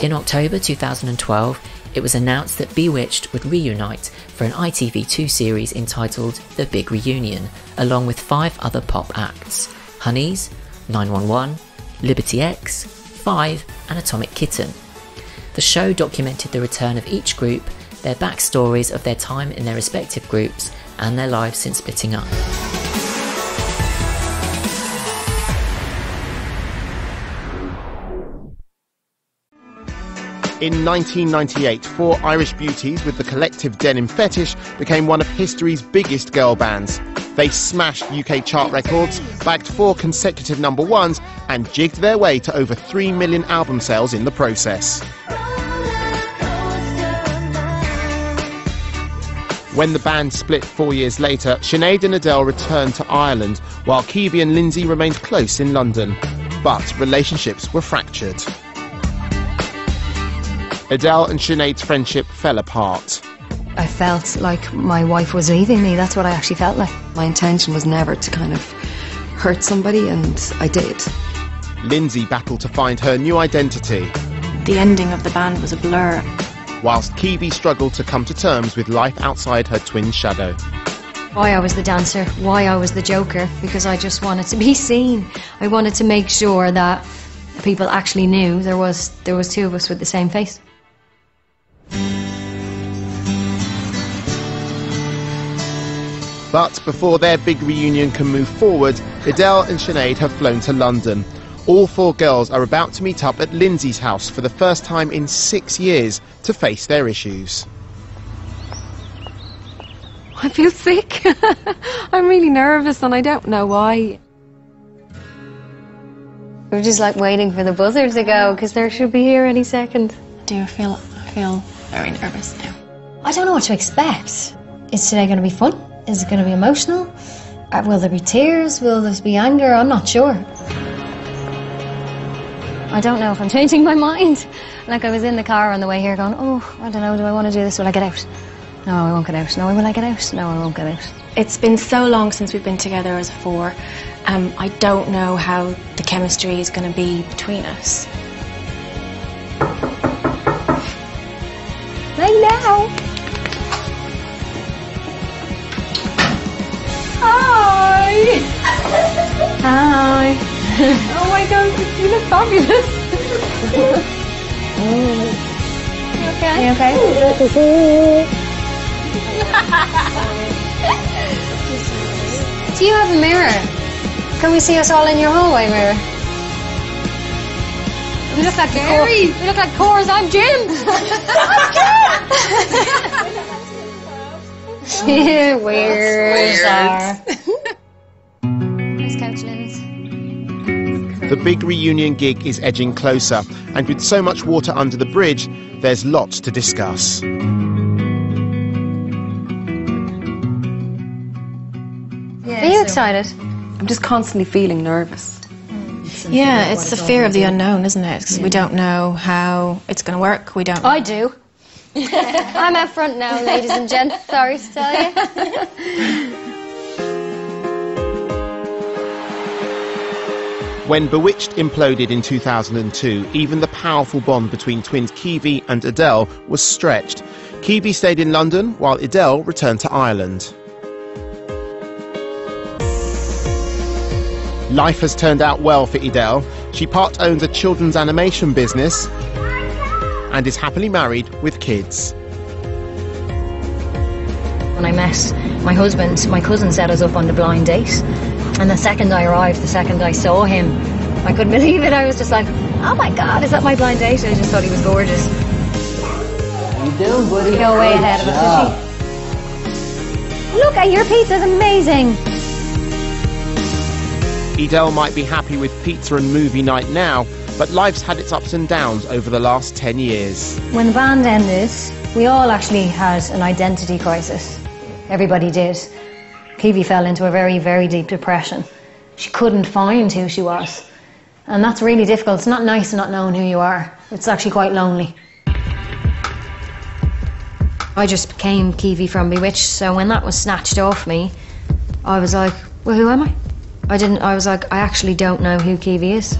In October 2012, it was announced that B*Witched would reunite for an ITV2 series entitled The Big Reunion, along with 5 other pop acts: Honeys, 911, Liberty X, Five and Atomic Kitten. The show documented the return of each group, their backstories of their time in their respective groups, and their lives since splitting up. In 1998, 4 Irish beauties with the collective denim fetish became one of history's biggest girl bands. They smashed UK chart records, bagged 4 consecutive #1s, and jigged their way to over 3 million album sales in the process. When the band split 4 years later, Sinead and Adele returned to Ireland, while Kiwi and Lindsay remained close in London. But relationships were fractured. Adele and Sinead's friendship fell apart. I felt like my wife was leaving me. That's what I actually felt like. My intention was never to kind of hurt somebody, and I did. Lindsay battled to find her new identity. The ending of the band was a blur. Whilst Kiwi struggled to come to terms with life outside her twin shadow. Why I was the dancer, why I was the joker, because I just wanted to be seen. I wanted to make sure that people actually knew there was 2 of us with the same face. But before their big reunion can move forward, Adele and Sinead have flown to London. All 4 girls are about to meet up at Lindsay's house for the first time in 6 years to face their issues. I feel sick. I'm really nervous and I don't know why. We're just like waiting for the buzzer to go because they should be here any second. I feel very nervous now. I don't know what to expect. Is today going to be fun? Is it going to be emotional? Will there be tears? Will there be anger? I'm not sure. I don't know if I'm changing my mind. Like, I was in the car on the way here going, oh, I don't know, do I want to do this? Will I get out? No, I won't get out. No, will I get out? No, I won't get out. It's been so long since we've been together as 4. I don't know how the chemistry is going to be between us. Right now. Hi! Oh my God, you look fabulous! You okay? You okay? Do you have a mirror? Can we see us all in your hallway mirror? We look like Corrs. We look like Corrs. I'm Jim! Yeah, weird. The big reunion gig is edging closer, and with so much water under the bridge, there's lots to discuss. Yeah, are you excited? I'm just constantly feeling nervous. Yeah, it's the fear of the unknown, isn't it? Because we don't know how it's going to work. We don't know. I do. I'm out front now, ladies and gents. Sorry to tell you. When B*Witched imploded in 2002, even the powerful bond between twins Kiwi and Adele was stretched. Kiwi stayed in London while Adele returned to Ireland. Life has turned out well for Adele. She part-owns a children's animation business and is happily married with kids. When I met my husband, my cousin set us up on the blind date. And the second I arrived, the second I saw him, I couldn't believe it. I was just like, oh my God, is that my blind date? I just thought he was gorgeous. You do, buddy. You go way ahead of us, did she? Look at your pizza's amazing. Adele might be happy with pizza and movie night now, but life's had its ups and downs over the last 10 years. When the band ended, we all actually had an identity crisis. Everybody did. Kiwi fell into a very, very deep depression. She couldn't find who she was. And that's really difficult. It's not nice not knowing who you are. It's actually quite lonely. I just became Kiwi from B*Witched, so when that was snatched off me, I was like, well, who am I? I was like, I actually don't know who Kiwi is.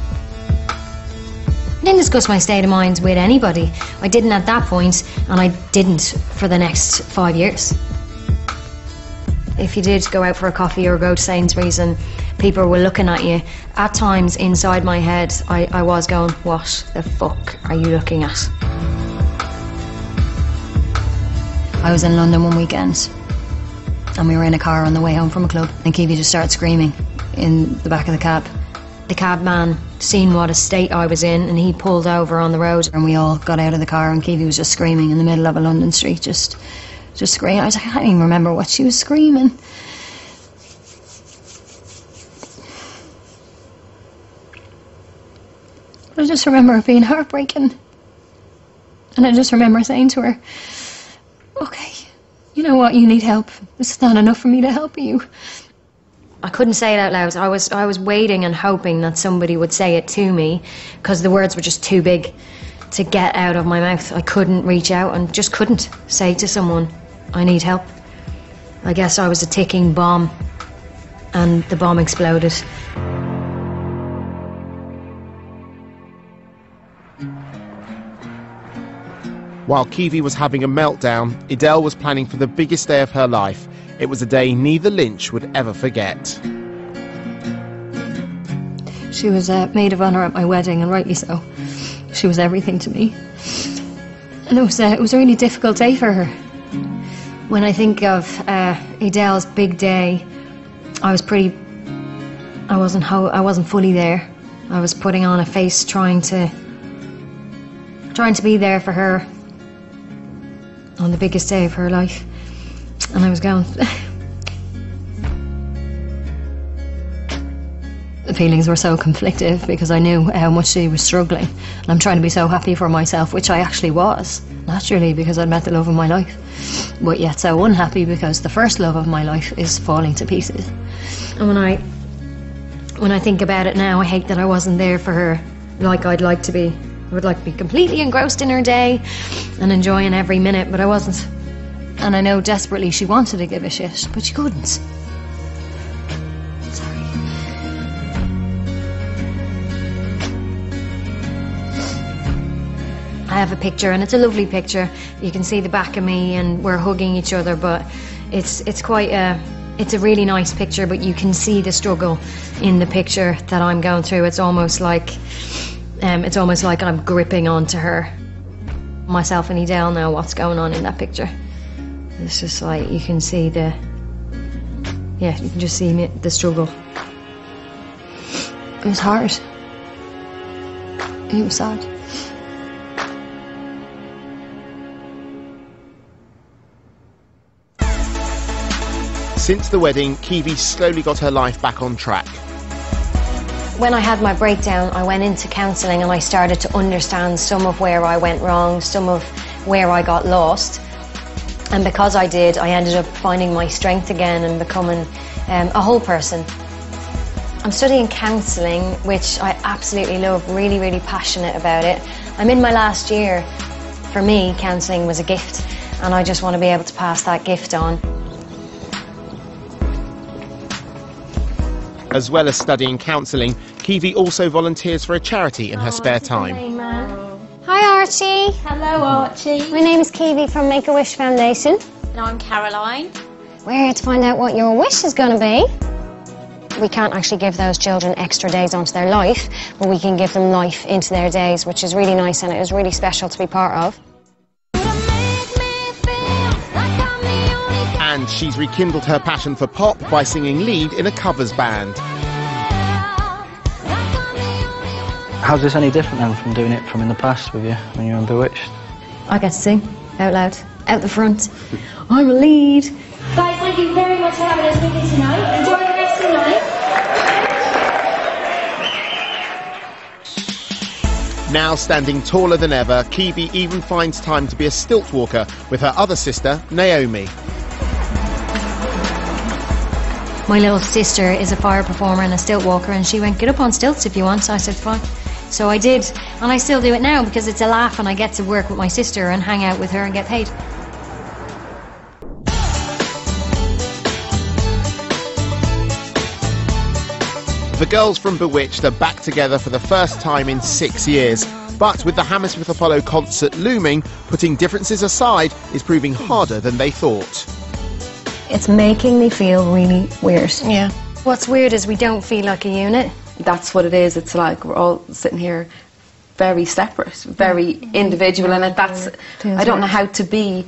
I didn't discuss my state of mind with anybody. I didn't at that point, and I didn't for the next 5 years. If you did go out for a coffee or go to Sainsbury's and people were looking at you, at times inside my head, I was going, what the fuck are you looking at? I was in London one weekend, and we were in a car on the way home from a club, and Kiwi just started screaming in the back of the cab. The cabman seen what a state I was in, and he pulled over on the road, and we all got out of the car, and Kiwi was just screaming in the middle of a London street, just screaming. I was like, I don't even remember what she was screaming. But I just remember it being heartbreaking. And I just remember saying to her, okay, you know what, you need help. This is not enough for me to help you. I couldn't say it out loud. I was waiting and hoping that somebody would say it to me, because the words were just too big to get out of my mouth. I couldn't reach out and just couldn't say to someone, I need help. I guess I was a ticking bomb, and the bomb exploded. While Kiwi was having a meltdown, Idel was planning for the biggest day of her life. It was a day neither Lynch would ever forget. She was a maid of honour at my wedding, and rightly so. She was everything to me. And it was a really difficult day for her. When I think of Idel's big day, I wasn't fully there. I was putting on a face, trying to be there for her on the biggest day of her life. And I was going... The feelings were so conflictive, because I knew how much she was struggling. And I'm trying to be so happy for myself, which I actually was, naturally, because I'd met the love of my life. But yet so unhappy, because the first love of my life is falling to pieces. And when I think about it now, I hate that I wasn't there for her like I'd like to be. I would like to be completely engrossed in her day and enjoying every minute, but I wasn't. And I know desperately she wanted to give a shit, but she couldn't. Sorry. I have a picture, and it's a lovely picture. You can see the back of me, and we're hugging each other, but it's a really nice picture, but you can see the struggle in the picture that I'm going through. It's almost like I'm gripping onto her. Myself and Idel know what's going on in that picture. It's just like you can see the... Yeah, you can just see me, the struggle. It was hard. It was sad. Since the wedding, Kiwi slowly got her life back on track. When I had my breakdown, I went into counselling, and I started to understand some of where I went wrong, some of where I got lost. And because I did, I ended up finding my strength again and becoming a whole person. I'm studying counselling, which I absolutely love, really, really passionate about it. I'm in my last year. For me, counselling was a gift, and I just want to be able to pass that gift on. As well as studying counselling, Kiwi also volunteers for a charity in her spare time. Hi Archie. Hello Archie. My name is Kiwi from Make-A-Wish Foundation. And I'm Caroline. We're here to find out what your wish is going to be. We can't actually give those children extra days onto their life, but we can give them life into their days, which is really nice, and it was really special to be part of. And she's rekindled her passion for pop by singing lead in a covers band. How's this any different then from doing it from in the past with you when you were on Bewitched? I get to sing out loud, out the front. I'm a lead. Guys, thank you very much for having us with you tonight. Enjoy the rest of the night. Now standing taller than ever, Kiwi even finds time to be a stilt walker with her other sister, Naomi. My little sister is a fire performer and a stilt walker, and she went, get up on stilts if you want. So I said, fine. So I did, and I still do it now because it's a laugh, and I get to work with my sister and hang out with her and get paid. The girls from B*Witched are back together for the first time in 6 years. But with the Hammersmith Apollo concert looming, putting differences aside is proving harder than they thought. It's making me feel really weird. Yeah. What's weird is we don't feel like a unit. That's what it is. It's like we're all sitting here very separate, very individual, and that's, I don't know how to be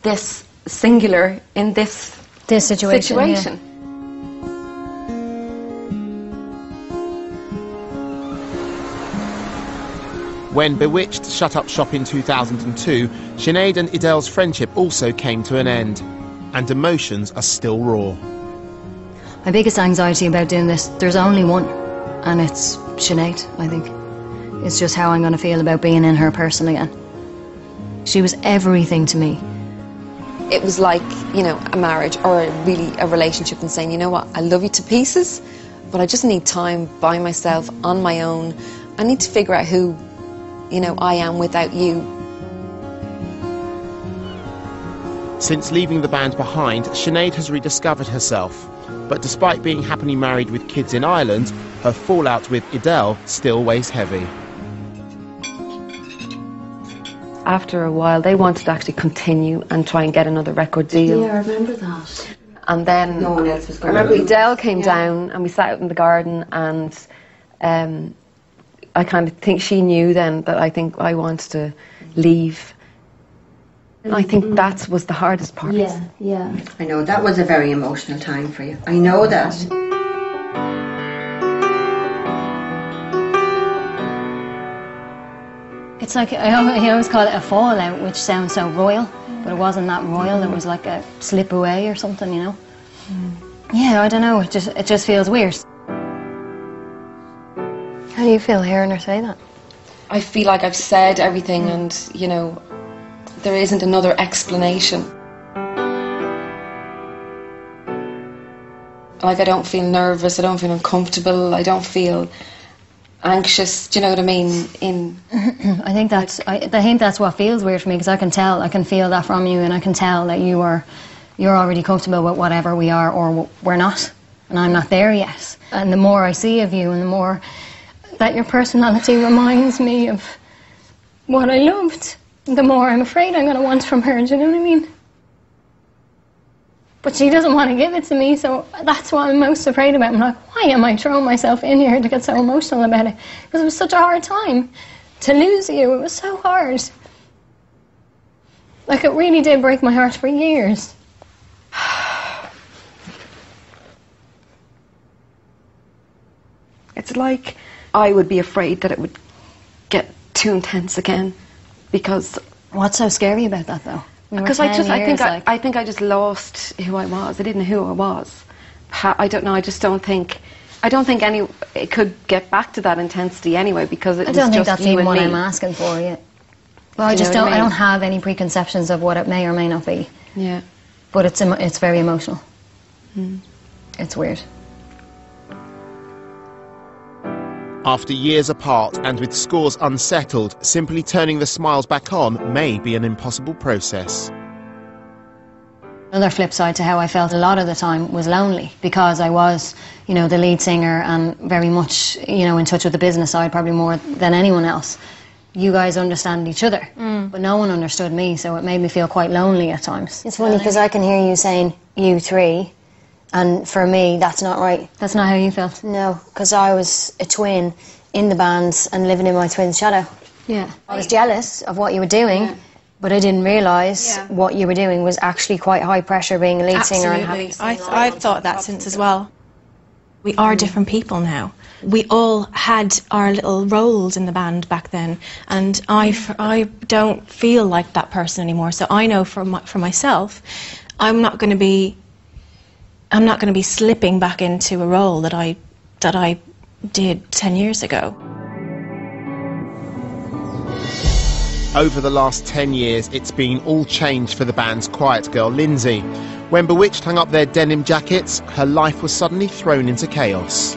this singular in this situation. Yeah. When B*Witched shut up shop in 2002, Sinead and Idel's friendship also came to an end, and emotions are still raw. My biggest anxiety about doing this, there's only one, and it's Sinead, I think. It's just how I'm going to feel about being in her person again. She was everything to me. It was like, you know, a marriage or a relationship, and saying, you know what, I love you to pieces, but I just need time by myself, on my own. I need to figure out who, you know, I am without you. Since leaving the band behind, Sinead has rediscovered herself. But despite being happily married with kids in Ireland, her fallout with Idel still weighs heavy. After a while, they wanted to actually continue and try and get another record deal. Yeah, I remember that. And then no one else was going. I remember Idel came down, and we sat out in the garden, and I kind of think she knew then that I wanted to leave. And I think that was the hardest part. Yeah, yeah. I know, that was a very emotional time for you. I know that. It's like, I always call it a fallout, which sounds so royal, but it wasn't that royal. It was like a slip away or something, you know? Yeah, I don't know, it just feels weird. How do you feel hearing her say that? I feel like I've said everything, and, you know, there isn't another explanation. Like, I don't feel nervous, I don't feel uncomfortable, I don't feel anxious, do you know what I mean? I think that's, I think that's what feels weird for me, because I can tell, I can feel that from you, and I can tell that you're already comfortable with whatever we are or we're not, and I'm not there yet. And the more I see of you, and the more that your personality reminds me of what I loved, the more I'm afraid I'm going to want from her, do you know what I mean? But she doesn't want to give it to me, so that's what I'm most afraid about. I'm like, why am I throwing myself in here to get so emotional about it? Because it was such a hard time to lose you. It was so hard. Like, it really did break my heart for years. It's like, I would be afraid that it would get too intense again, because... What's so scary about that, though? Because I think I just lost who I was. I didn't know who I was. I don't know, I don't think it could get back to that intensity anyway, because it was just you and me. I don't think that's even what I'm asking for yet. Well, I just don't, I don't have any preconceptions of what it may or may not be. Yeah. But it's very emotional. Mm. It's weird. After years apart and with scores unsettled, simply turning the smiles back on may be an impossible process. Another flip side to how I felt a lot of the time was lonely, because I was, you know, the lead singer and very much, you know, in touch with the business side, probably more than anyone else. You guys understand each other, but no one understood me, so it made me feel quite lonely at times. It's funny, because I can hear you saying, you three, and for me, that's not right. That's not how you felt? No, because I was a twin in the bands and living in my twin's shadow. Yeah. I was jealous of what you were doing, but I didn't realise what you were doing was actually quite high pressure, being a lead singer. Absolutely. I've thought that since as well. We are different people now. We all had our little roles in the band back then, and I don't feel like that person anymore, so I know for myself, I'm not going to be slipping back into a role that I did 10 years ago. Over the last 10 years, it's been all changed for the band's quiet girl, Lindsay. When B*Witched hung up their denim jackets, her life was suddenly thrown into chaos.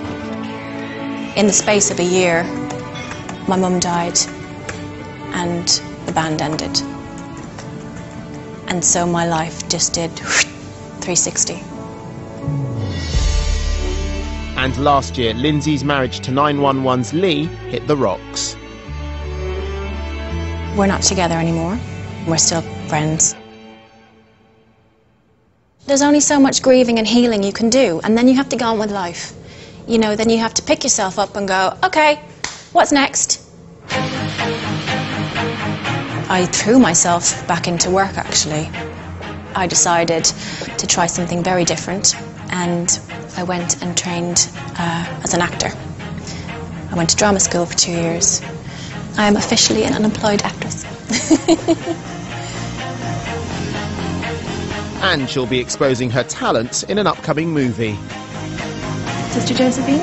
In the space of a year, my mum died and the band ended. And so my life just did 360. and last year, Lindsay's marriage to 911's Lee hit the rocks. We're not together anymore. We're still friends. There's only so much grieving and healing you can do, and then you have to go on with life. You know, then you have to pick yourself up and go, okay, what's next? I threw myself back into work, actually. I decided to try something very different, and I went and trained as an actor. I went to drama school for 2 years. I am officially an unemployed actress. And she'll be exposing her talents in an upcoming movie. Sister Josephine?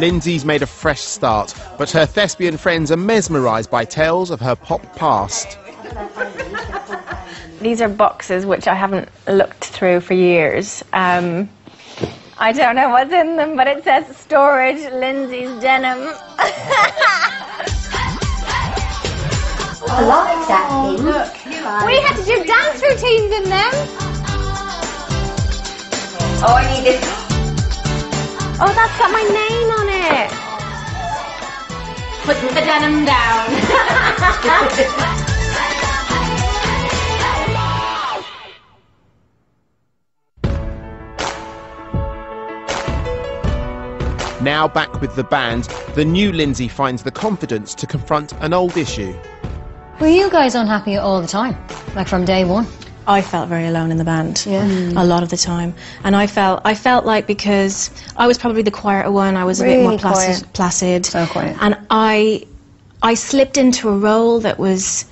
Lindsay's made a fresh start, but her thespian friends are mesmerised by tales of her pop past. These are boxes which I haven't looked through for years. I don't know what's in them, but it says storage, Lindsay's denim. I like that thing. Look. We had to do dance routines in them. Oh, I need this. Oh, that's got my name on it. Put the denim down. Now back with the band, the new Lindsay finds the confidence to confront an old issue. Were you guys unhappy all the time, like from day one? I felt very alone in the band, yeah. A lot of the time. And I felt like, because I was probably the quieter one, I was really a bit more placid. So quiet. And I slipped into a role that was,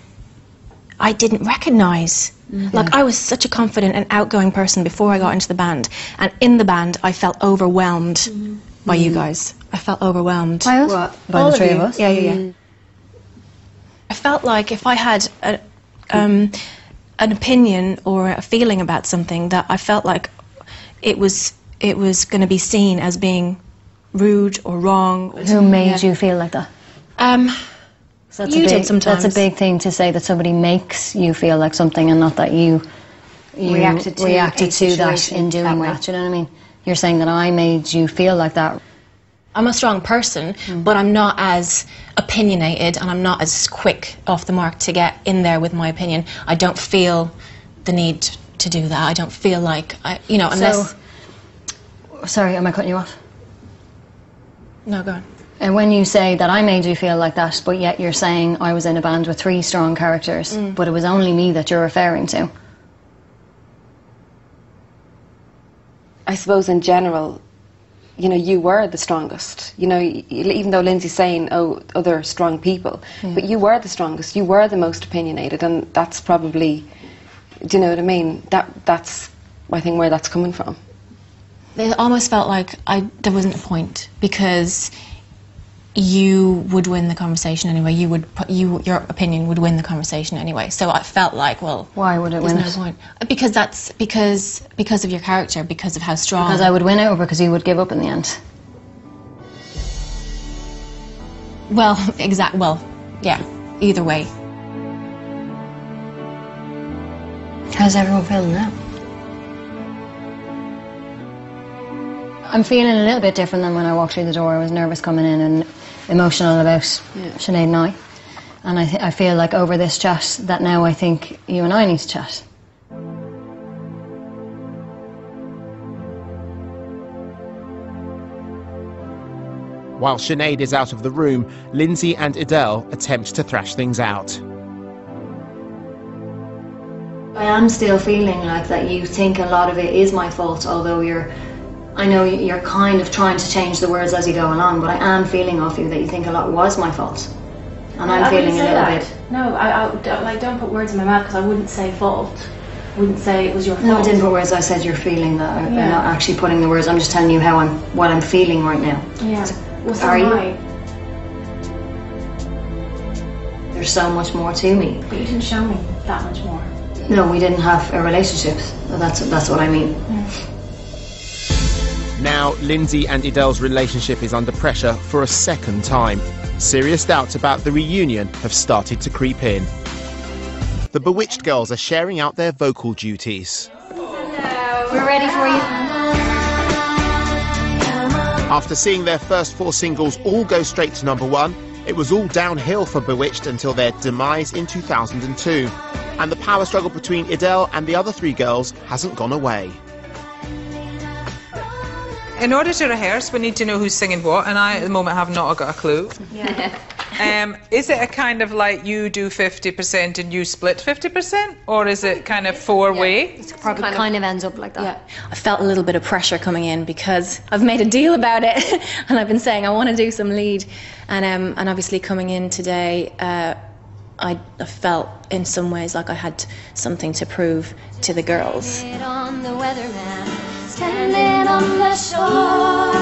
I didn't recognise. Mm-hmm. Like, I was such a confident and outgoing person before I got into the band. And in the band, I felt overwhelmed. Mm-hmm. By you guys. I felt overwhelmed. By us? What? By the three of us? Yeah. Mm. I felt like if I had an opinion or a feeling about something, that I felt like it was going to be seen as being rude or wrong. Who made you feel like that? So you did sometimes. That's a big thing to say, that somebody makes you feel like something and not that you reacted to that in doing that, you know what I mean? You're saying that I made you feel like that. I'm a strong person, but I'm not as opinionated and I'm not as quick off the mark to get in there with my opinion. I don't feel the need to do that. I don't feel like, unless... So, sorry, am I cutting you off? No, go on. And when you say that I made you feel like that, but yet you're saying I was in a band with three strong characters, but it was only me that you're referring to. I suppose in general, you were the strongest. Even though Lindsay's saying, oh, other strong people, but you were the strongest, you were the most opinionated, and that's probably, do you know what I mean? That's, I think, where that's coming from. It almost felt like there wasn't a point, because you would win the conversation anyway. Your opinion would win the conversation anyway. So I felt like, well, why would it win? There's no point. Because of your character, because of how strong. Because I would win it, or because you would give up in the end. Well, exactly. Well, yeah. Either way. How's everyone feeling now? I'm feeling a little bit different than when I walked through the door. I was nervous coming in and emotional about Sinead and I. And I feel like over this chat that now I think you and I need to chat. While Sinead is out of the room, Lindsay and Adele attempt to thrash things out. I am still feeling like that you think a lot of it is my fault, although I know you're kind of trying to change the words as you go along, but I am feeling off you that you think a lot was my fault. And I'm feeling a little bit... No, I don't put words in my mouth, because I wouldn't say fault. I wouldn't say it was your fault. No, I didn't put words, I said you're feeling that. I'm not actually putting the words, I'm just telling you what I'm feeling right now. Yeah, so am I. There's so much more to me. But you didn't show me that much more. No, we didn't have a relationship. That's what I mean. Yeah. Now, Lindsay and Adele's relationship is under pressure for a second time. serious doubts about the reunion have started to creep in. The B*Witched girls are sharing out their vocal duties. Hello, we're ready for you. After seeing their first four singles all go straight to number 1, it was all downhill for B*Witched until their demise in 2002. And the power struggle between Adele and the other three girls hasn't gone away. In order to rehearse, we need to know who's singing what, and I, at the moment, have not got a clue. Yeah. Is it a kind of like you do 50% and you split 50%, or is it kind of four-way? Yeah. It's probably kind of ends up like that. Yeah. I felt a little bit of pressure coming in because I've made a deal about it, and I've been saying I want to do some lead, and obviously coming in today, I felt in some ways like I had something to prove to the girls. Blame It on the Weatherman, standing on the shore,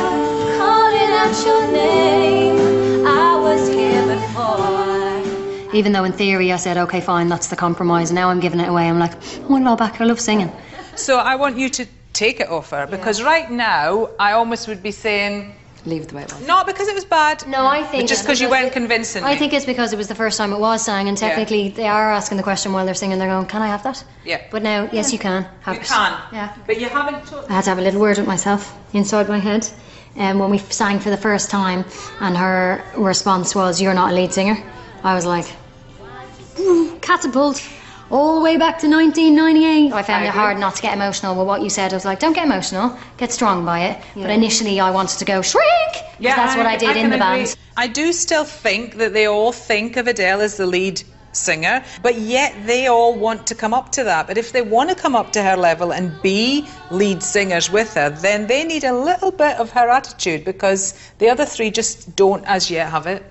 calling out your name. I was here before. Even though in theory I said, okay, fine, that's the compromise, now I'm giving it away. I'm like, I want it all back, I love singing. So I want you to take it off her, because right now I almost would be saying... Leave the way it was. Not because it was bad. No, I think... But just because you weren't convincing me. I think it's because it was the first time it was sang, and technically they are asking the question while they're singing, they're going, can I have that? Yeah. But now, yes, you can. Have you it. Can. Yeah. But you haven't... I had to have a little word with myself, inside my head. When we sang for the first time and her response was, you're not a lead singer, I was like, catapult all the way back to 1998. I found it hard not to get emotional with what you said. I was like, don't get emotional, get strong by it. Yeah. But initially I wanted to go shrink, because that's what I did in the band. I do still think that they all think of Adele as the lead singer, but yet they all want to come up to that. But if they want to come up to her level and be lead singers with her, then they need a little bit of her attitude, because the other three just don't as yet have it.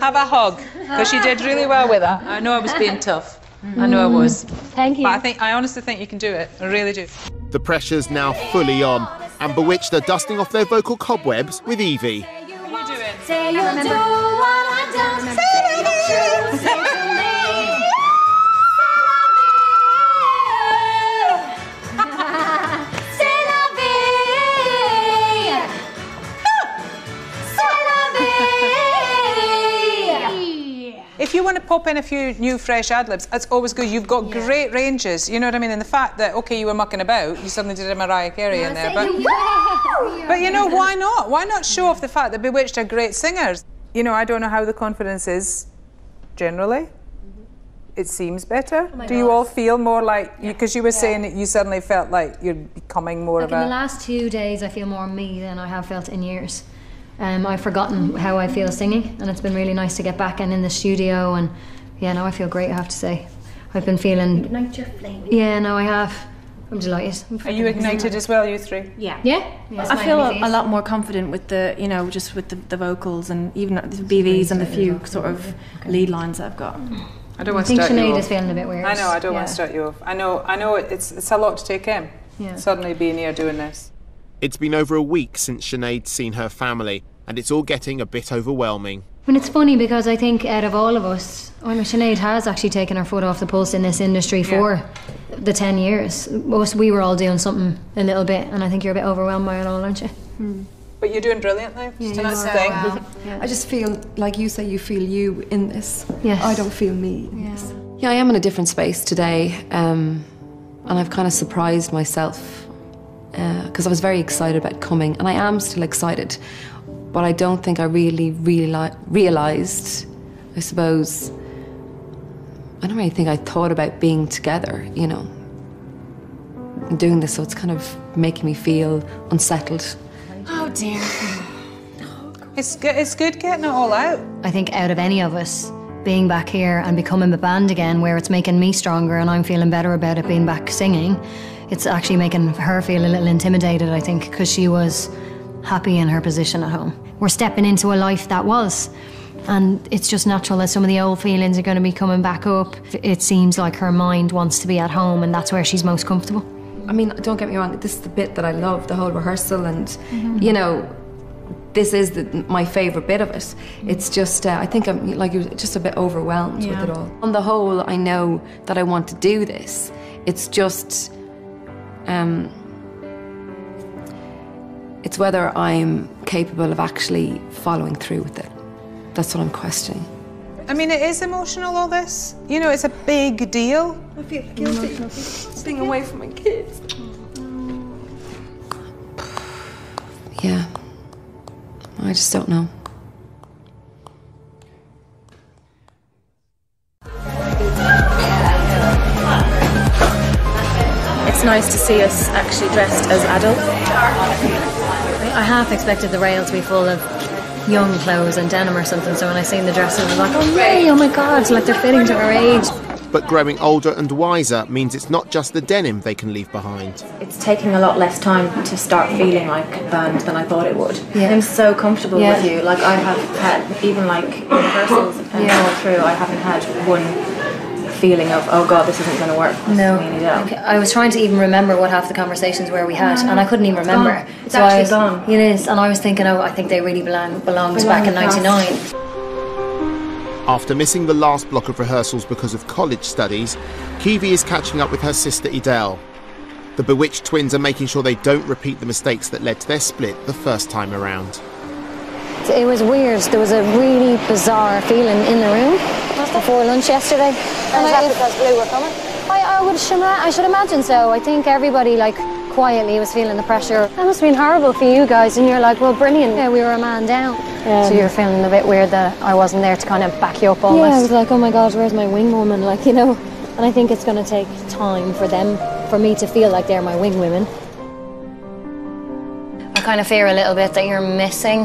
Have a hug, because she did really well with her. I know I was being tough. I know I was. Thank you. But I honestly think you can do it. I really do. The pressure's now fully on, and B*Witched are dusting off their vocal cobwebs with Evie. What are you doing? Say you'll do what I don't. If you want to pop in a few new fresh ad-libs, that's always good. You've got great ranges, you know what I mean? And the fact that, okay, you were mucking about, you suddenly did a Mariah Carey in there, but you know, why not? Why not show off the fact that B*Witched are great singers? You know, I don't know how the confidence is generally. It seems better. Oh, do you all feel more like, because you were saying that you suddenly felt like you're becoming more like of in a... In the last 2 days, I feel more me than I have felt in years. I've forgotten how I feel singing, and it's been really nice to get back in the studio, and now I feel great, I have to say. I've been feeling... Ignite your flame. Yeah, no, I have. I'm delighted. Are you ignited as well, you three? Yeah. Yeah? I feel a lot more confident with the, you know, just with the vocals, and even the BVs and the few sort of lead lines I've got. I don't want to start you off. I think Sinead is feeling a bit weird. I know, I don't want to start you off. I know it's a lot to take in, suddenly being here doing this. It's been over a week since Sinead's seen her family, and it's all getting a bit overwhelming. I mean, it's funny because I think out of all of us, I mean, Sinead has actually taken her foot off the pulse in this industry for the 10 years. We were all doing something a little bit, and I think you're a bit overwhelmed by it all, aren't you? Mm. But you're doing brilliantly. I just feel, like you say, you feel you in this. Yes. I don't feel me in this. Yeah, I am in a different space today, and I've kind of surprised myself. Because I was very excited about coming, and I am still excited, but I don't think I really realised, I suppose, I don't really think I thought about being together, you know, and doing this, so it's kind of making me feel unsettled. Oh dear. It's good getting it all out. I think out of any of us, being back here and becoming a band again, where it's making me stronger and I'm feeling better about it being back singing, it's actually making her feel a little intimidated, I think, because she was happy in her position at home. We're stepping into a life that was, and it's just natural that some of the old feelings are going to be coming back up. It seems like her mind wants to be at home, and that's where she's most comfortable. I mean, don't get me wrong, this is the bit that I love, the whole rehearsal, and, you know, this is my favourite bit of it. It's just, I think I'm, like, just a bit overwhelmed with it all. On the whole, I know that I want to do this. It's just... it's whether I'm capable of actually following through with it. That's what I'm questioning. I mean, it is emotional, all this. You know, it's a big deal. I feel guilty being away from my kids. Yeah. I just don't know. It's nice to see us actually dressed as adults. I half expected the rail to be full of young clothes and denim or something, so when I seen the dresses, I was like, oh yay, oh my god, like they're fitting to our age. But growing older and wiser means it's not just the denim they can leave behind. It's taking a lot less time to start feeling like a band than I thought it would. Yeah. I'm so comfortable with you, like I have had, even like rehearsals and all through, I haven't had one feeling of, oh god, this isn't going to work. No. I was trying to even remember what half the conversations were we had, and I couldn't even remember. It's actually gone. It is, and I was thinking, oh, I think they really belonged back in '99. After missing the last block of rehearsals because of college studies, Kiwi is catching up with her sister Idel. The Bewitched twins are making sure they don't repeat the mistakes that led to their split the first time around. It was weird. There was a really bizarre feeling in the room before lunch yesterday. And was that because Blue were coming? I should imagine so. I think everybody, like, quietly was feeling the pressure. That must have been horrible for you guys, and you're like, well, brilliant, yeah, we were a man down. So you were feeling a bit weird that I wasn't there to kind of back you up almost. Yeah, I was like, oh my god, where's my wing woman, like, you know? And I think it's going to take time for them, for me to feel like they're my wing women. I kind of fear a little bit that you're missing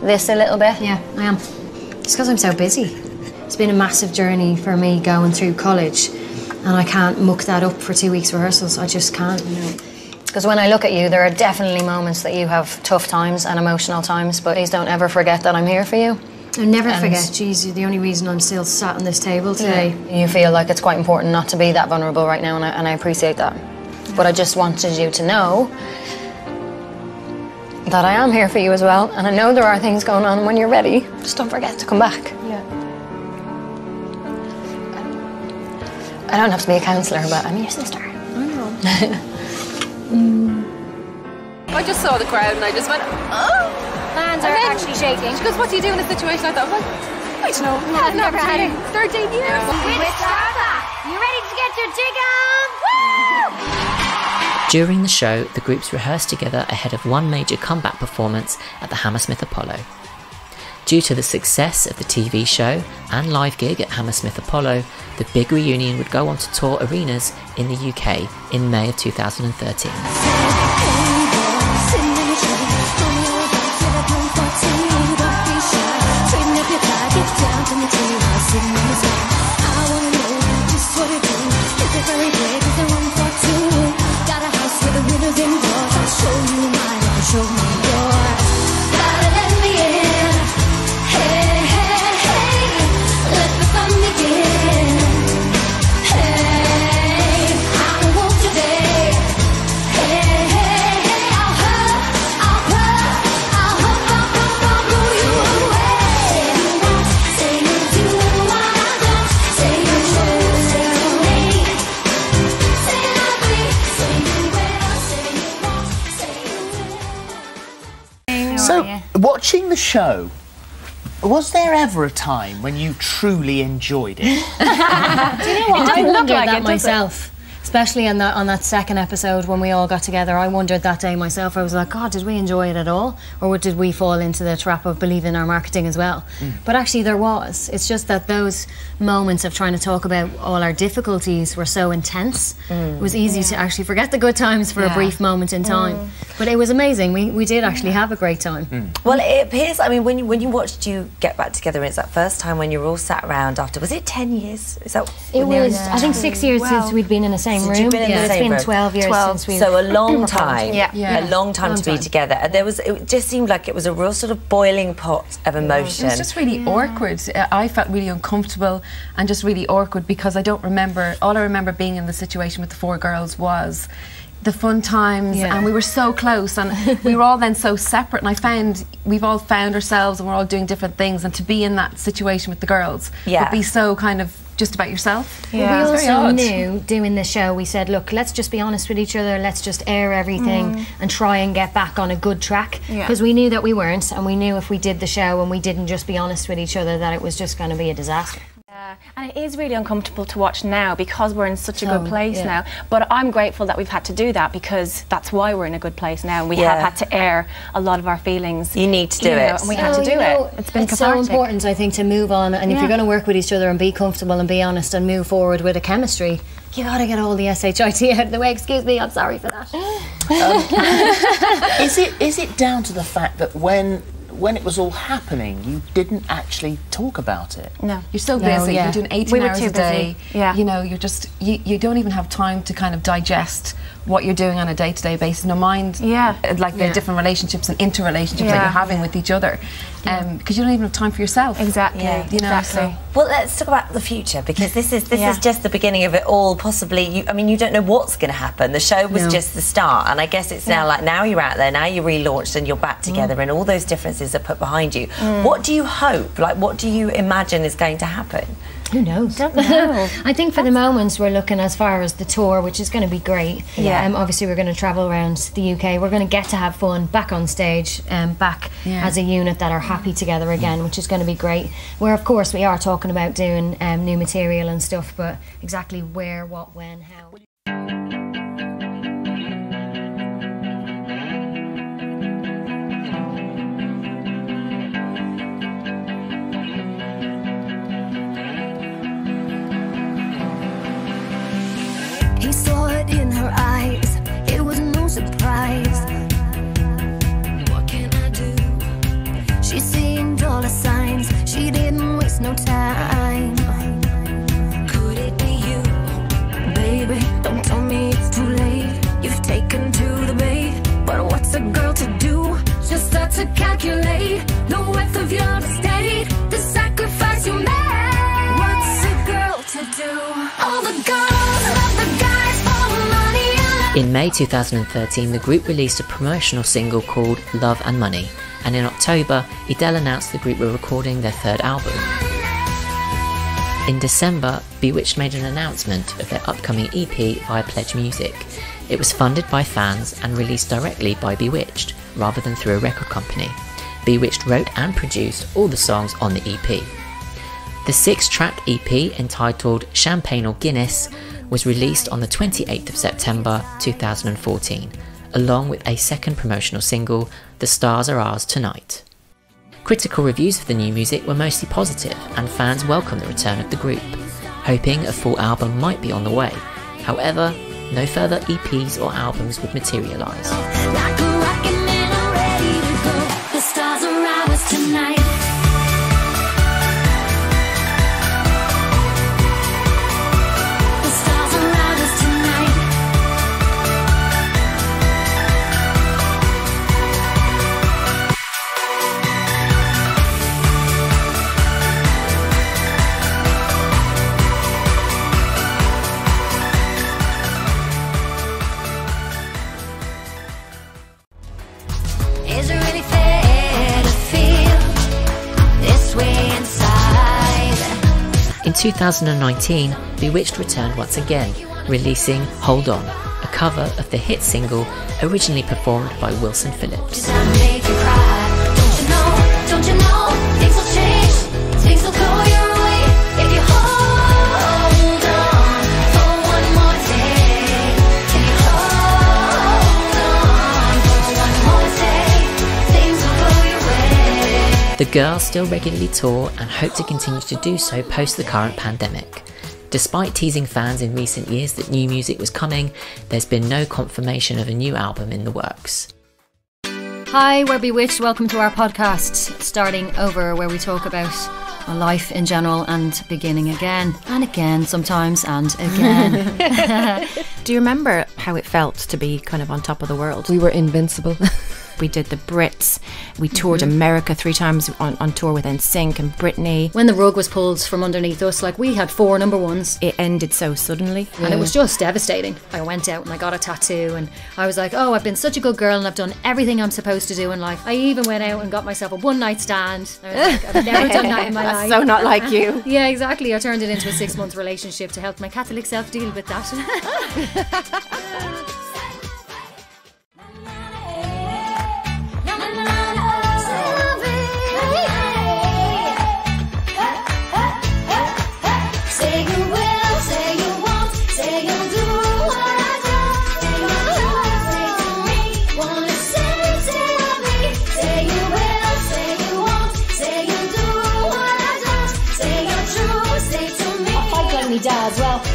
this a little bit. Yeah, I am. It's because I'm so busy. It's been a massive journey for me going through college, and I can't muck that up for 2 weeks rehearsals. I just can't, you know. Because when I look at you, there are definitely moments that you have tough times and emotional times, but please don't ever forget that I'm here for you. I never forget. Geez, you're the only reason I'm still sat on this table today. Yeah. You feel like it's quite important not to be that vulnerable right now, and I appreciate that. Yeah. But I just wanted you to know that I am here for you as well, and I know there are things going on when you're ready. Just don't forget to come back. Yeah. I don't have to be a counsellor, but I'm your sister. I know. I just saw the crowd and I just went, oh! Hands are actually shaking. She goes, what do you do in a situation like that? I'm like, I don't know. I've never had it. 13 years. With Starbucks, you ready to get your jig on? Woo! During the show, the groups rehearsed together ahead of one major comeback performance at the Hammersmith Apollo. Due to the success of the TV show and live gig at Hammersmith Apollo, the Big Reunion would go on to tour arenas in the UK in May of 2013. Watching the show, was there ever a time when you truly enjoyed it? Do you know what? I wondered that myself, especially on that second episode when we all got together. I wondered that day myself. I was like, God, did we enjoy it at all? Or did we fall into the trap of believing our marketing as well? But actually there was. It's just that those moments of trying to talk about all our difficulties were so intense. It was easy to actually forget the good times for a brief moment in time. But it was amazing. We did actually have a great time. Well, it appears, I mean, when you watched you get back together, and it's that first time when you're all sat around after, was it 10 years? Is that it was, I think 6 years since we'd been in the same room. It's been 12 years since we... So a long time. A long time to be together. And there was, it just seemed like it was a real sort of boiling pot of emotion. It was just really awkward. I felt really uncomfortable and just really awkward because I don't remember, all I remember being in the situation with the four girls was the fun times, and we were so close, and we were all then so separate, and I found we've all found ourselves and we're all doing different things, and to be in that situation with the girls would be so kind of just about yourself. Yeah. We also knew doing the show, we said, look, let's just be honest with each other, let's just air everything and try and get back on a good track, because we knew that we weren't, and we knew if we did the show and we didn't just be honest with each other that it was just going to be a disaster. And it is really uncomfortable to watch now because we're in such a good place now, but I'm grateful that we've had to do that, because that's why we're in a good place now. We have had to air a lot of our feelings. You need to do it. And we had to do it. It's been cathartic. So important, I think, to move on, and if you're going to work with each other and be comfortable and be honest and move forward with a chemistry, you gotta get all the shit out of the way. Excuse me, I'm sorry for that. Is it down to the fact that when it was all happening, you didn't actually talk about it? No. You're so busy. You're doing 18 hours a day. Yeah. You know, you're just, you don't even have time to kind of digest what you're doing on a day-to-day basis. No mind, like the different relationships and interrelationships that you're having with each other. Because you don't even have time for yourself. Exactly. Yeah. You know, exactly. So. Well, let's talk about the future, because this is just the beginning of it all. Possibly, I mean, you don't know what's going to happen. The show was just the start, and I guess it's now like, now you're out there, now you're relaunched, and you're back together, and all those differences are put behind you. What do you hope? Like, what do you imagine is going to happen? Who knows? Don't know. I think for the moment we're looking as far as the tour, which is going to be great. Yeah. Obviously we're going to travel around the UK. We're going to get to have fun back on stage, back as a unit that are happy together again, which is going to be great. Where of course we are talking about doing new material and stuff, but exactly where, what, when, how. He saw it in her eyes, it was no surprise. What can I do? She seemed all the signs, she didn't waste no time. Could it be you? Baby, don't tell me it's too late. You've taken to the bait, but what's a girl to do? She'll start to calculate the width of your estate, the sacrifice you made. What's a girl to do? All the girls love the guys. In May 2013, the group released a promotional single called Love and Money, and in October, Adele announced the group were recording their third album. In December, B*Witched made an announcement of their upcoming EP via Pledge Music. It was funded by fans and released directly by B*Witched, rather than through a record company. B*Witched wrote and produced all the songs on the EP. The 6-track EP, entitled Champagne or Guinness, was released on the 28th of September 2014, along with a second promotional single, The Stars Are Ours Tonight. Critical reviews of the new music were mostly positive, and fans welcomed the return of the group, hoping a full album might be on the way. However, no further EPs or albums would materialise. In 2019, B*Witched returned once again, releasing Hold On, a cover of the hit single originally performed by Wilson Phillips. The girls still regularly tour and hope to continue to do so post the current pandemic. Despite teasing fans in recent years that new music was coming, there's been no confirmation of a new album in the works. Hi, we're B*Witched, welcome to our podcast, Starting Over, where we talk about our life in general and beginning again, and again sometimes, and again. Do you remember how it felt to be kind of on top of the world? We were invincible. We did the Brits. We toured America 3 times on tour with NSYNC and Britney. When the rug was pulled from underneath us, like, we had 4 number ones. It ended so suddenly. Yeah. And it was just devastating. I went out and I got a tattoo and I was like, oh, I've been such a good girl and I've done everything I'm supposed to do in life. I even went out and got myself a one-night stand. I was like, I've never done that in my life. So not like you. Yeah, exactly. I turned it into a 6-month relationship to help my Catholic self deal with that. As well.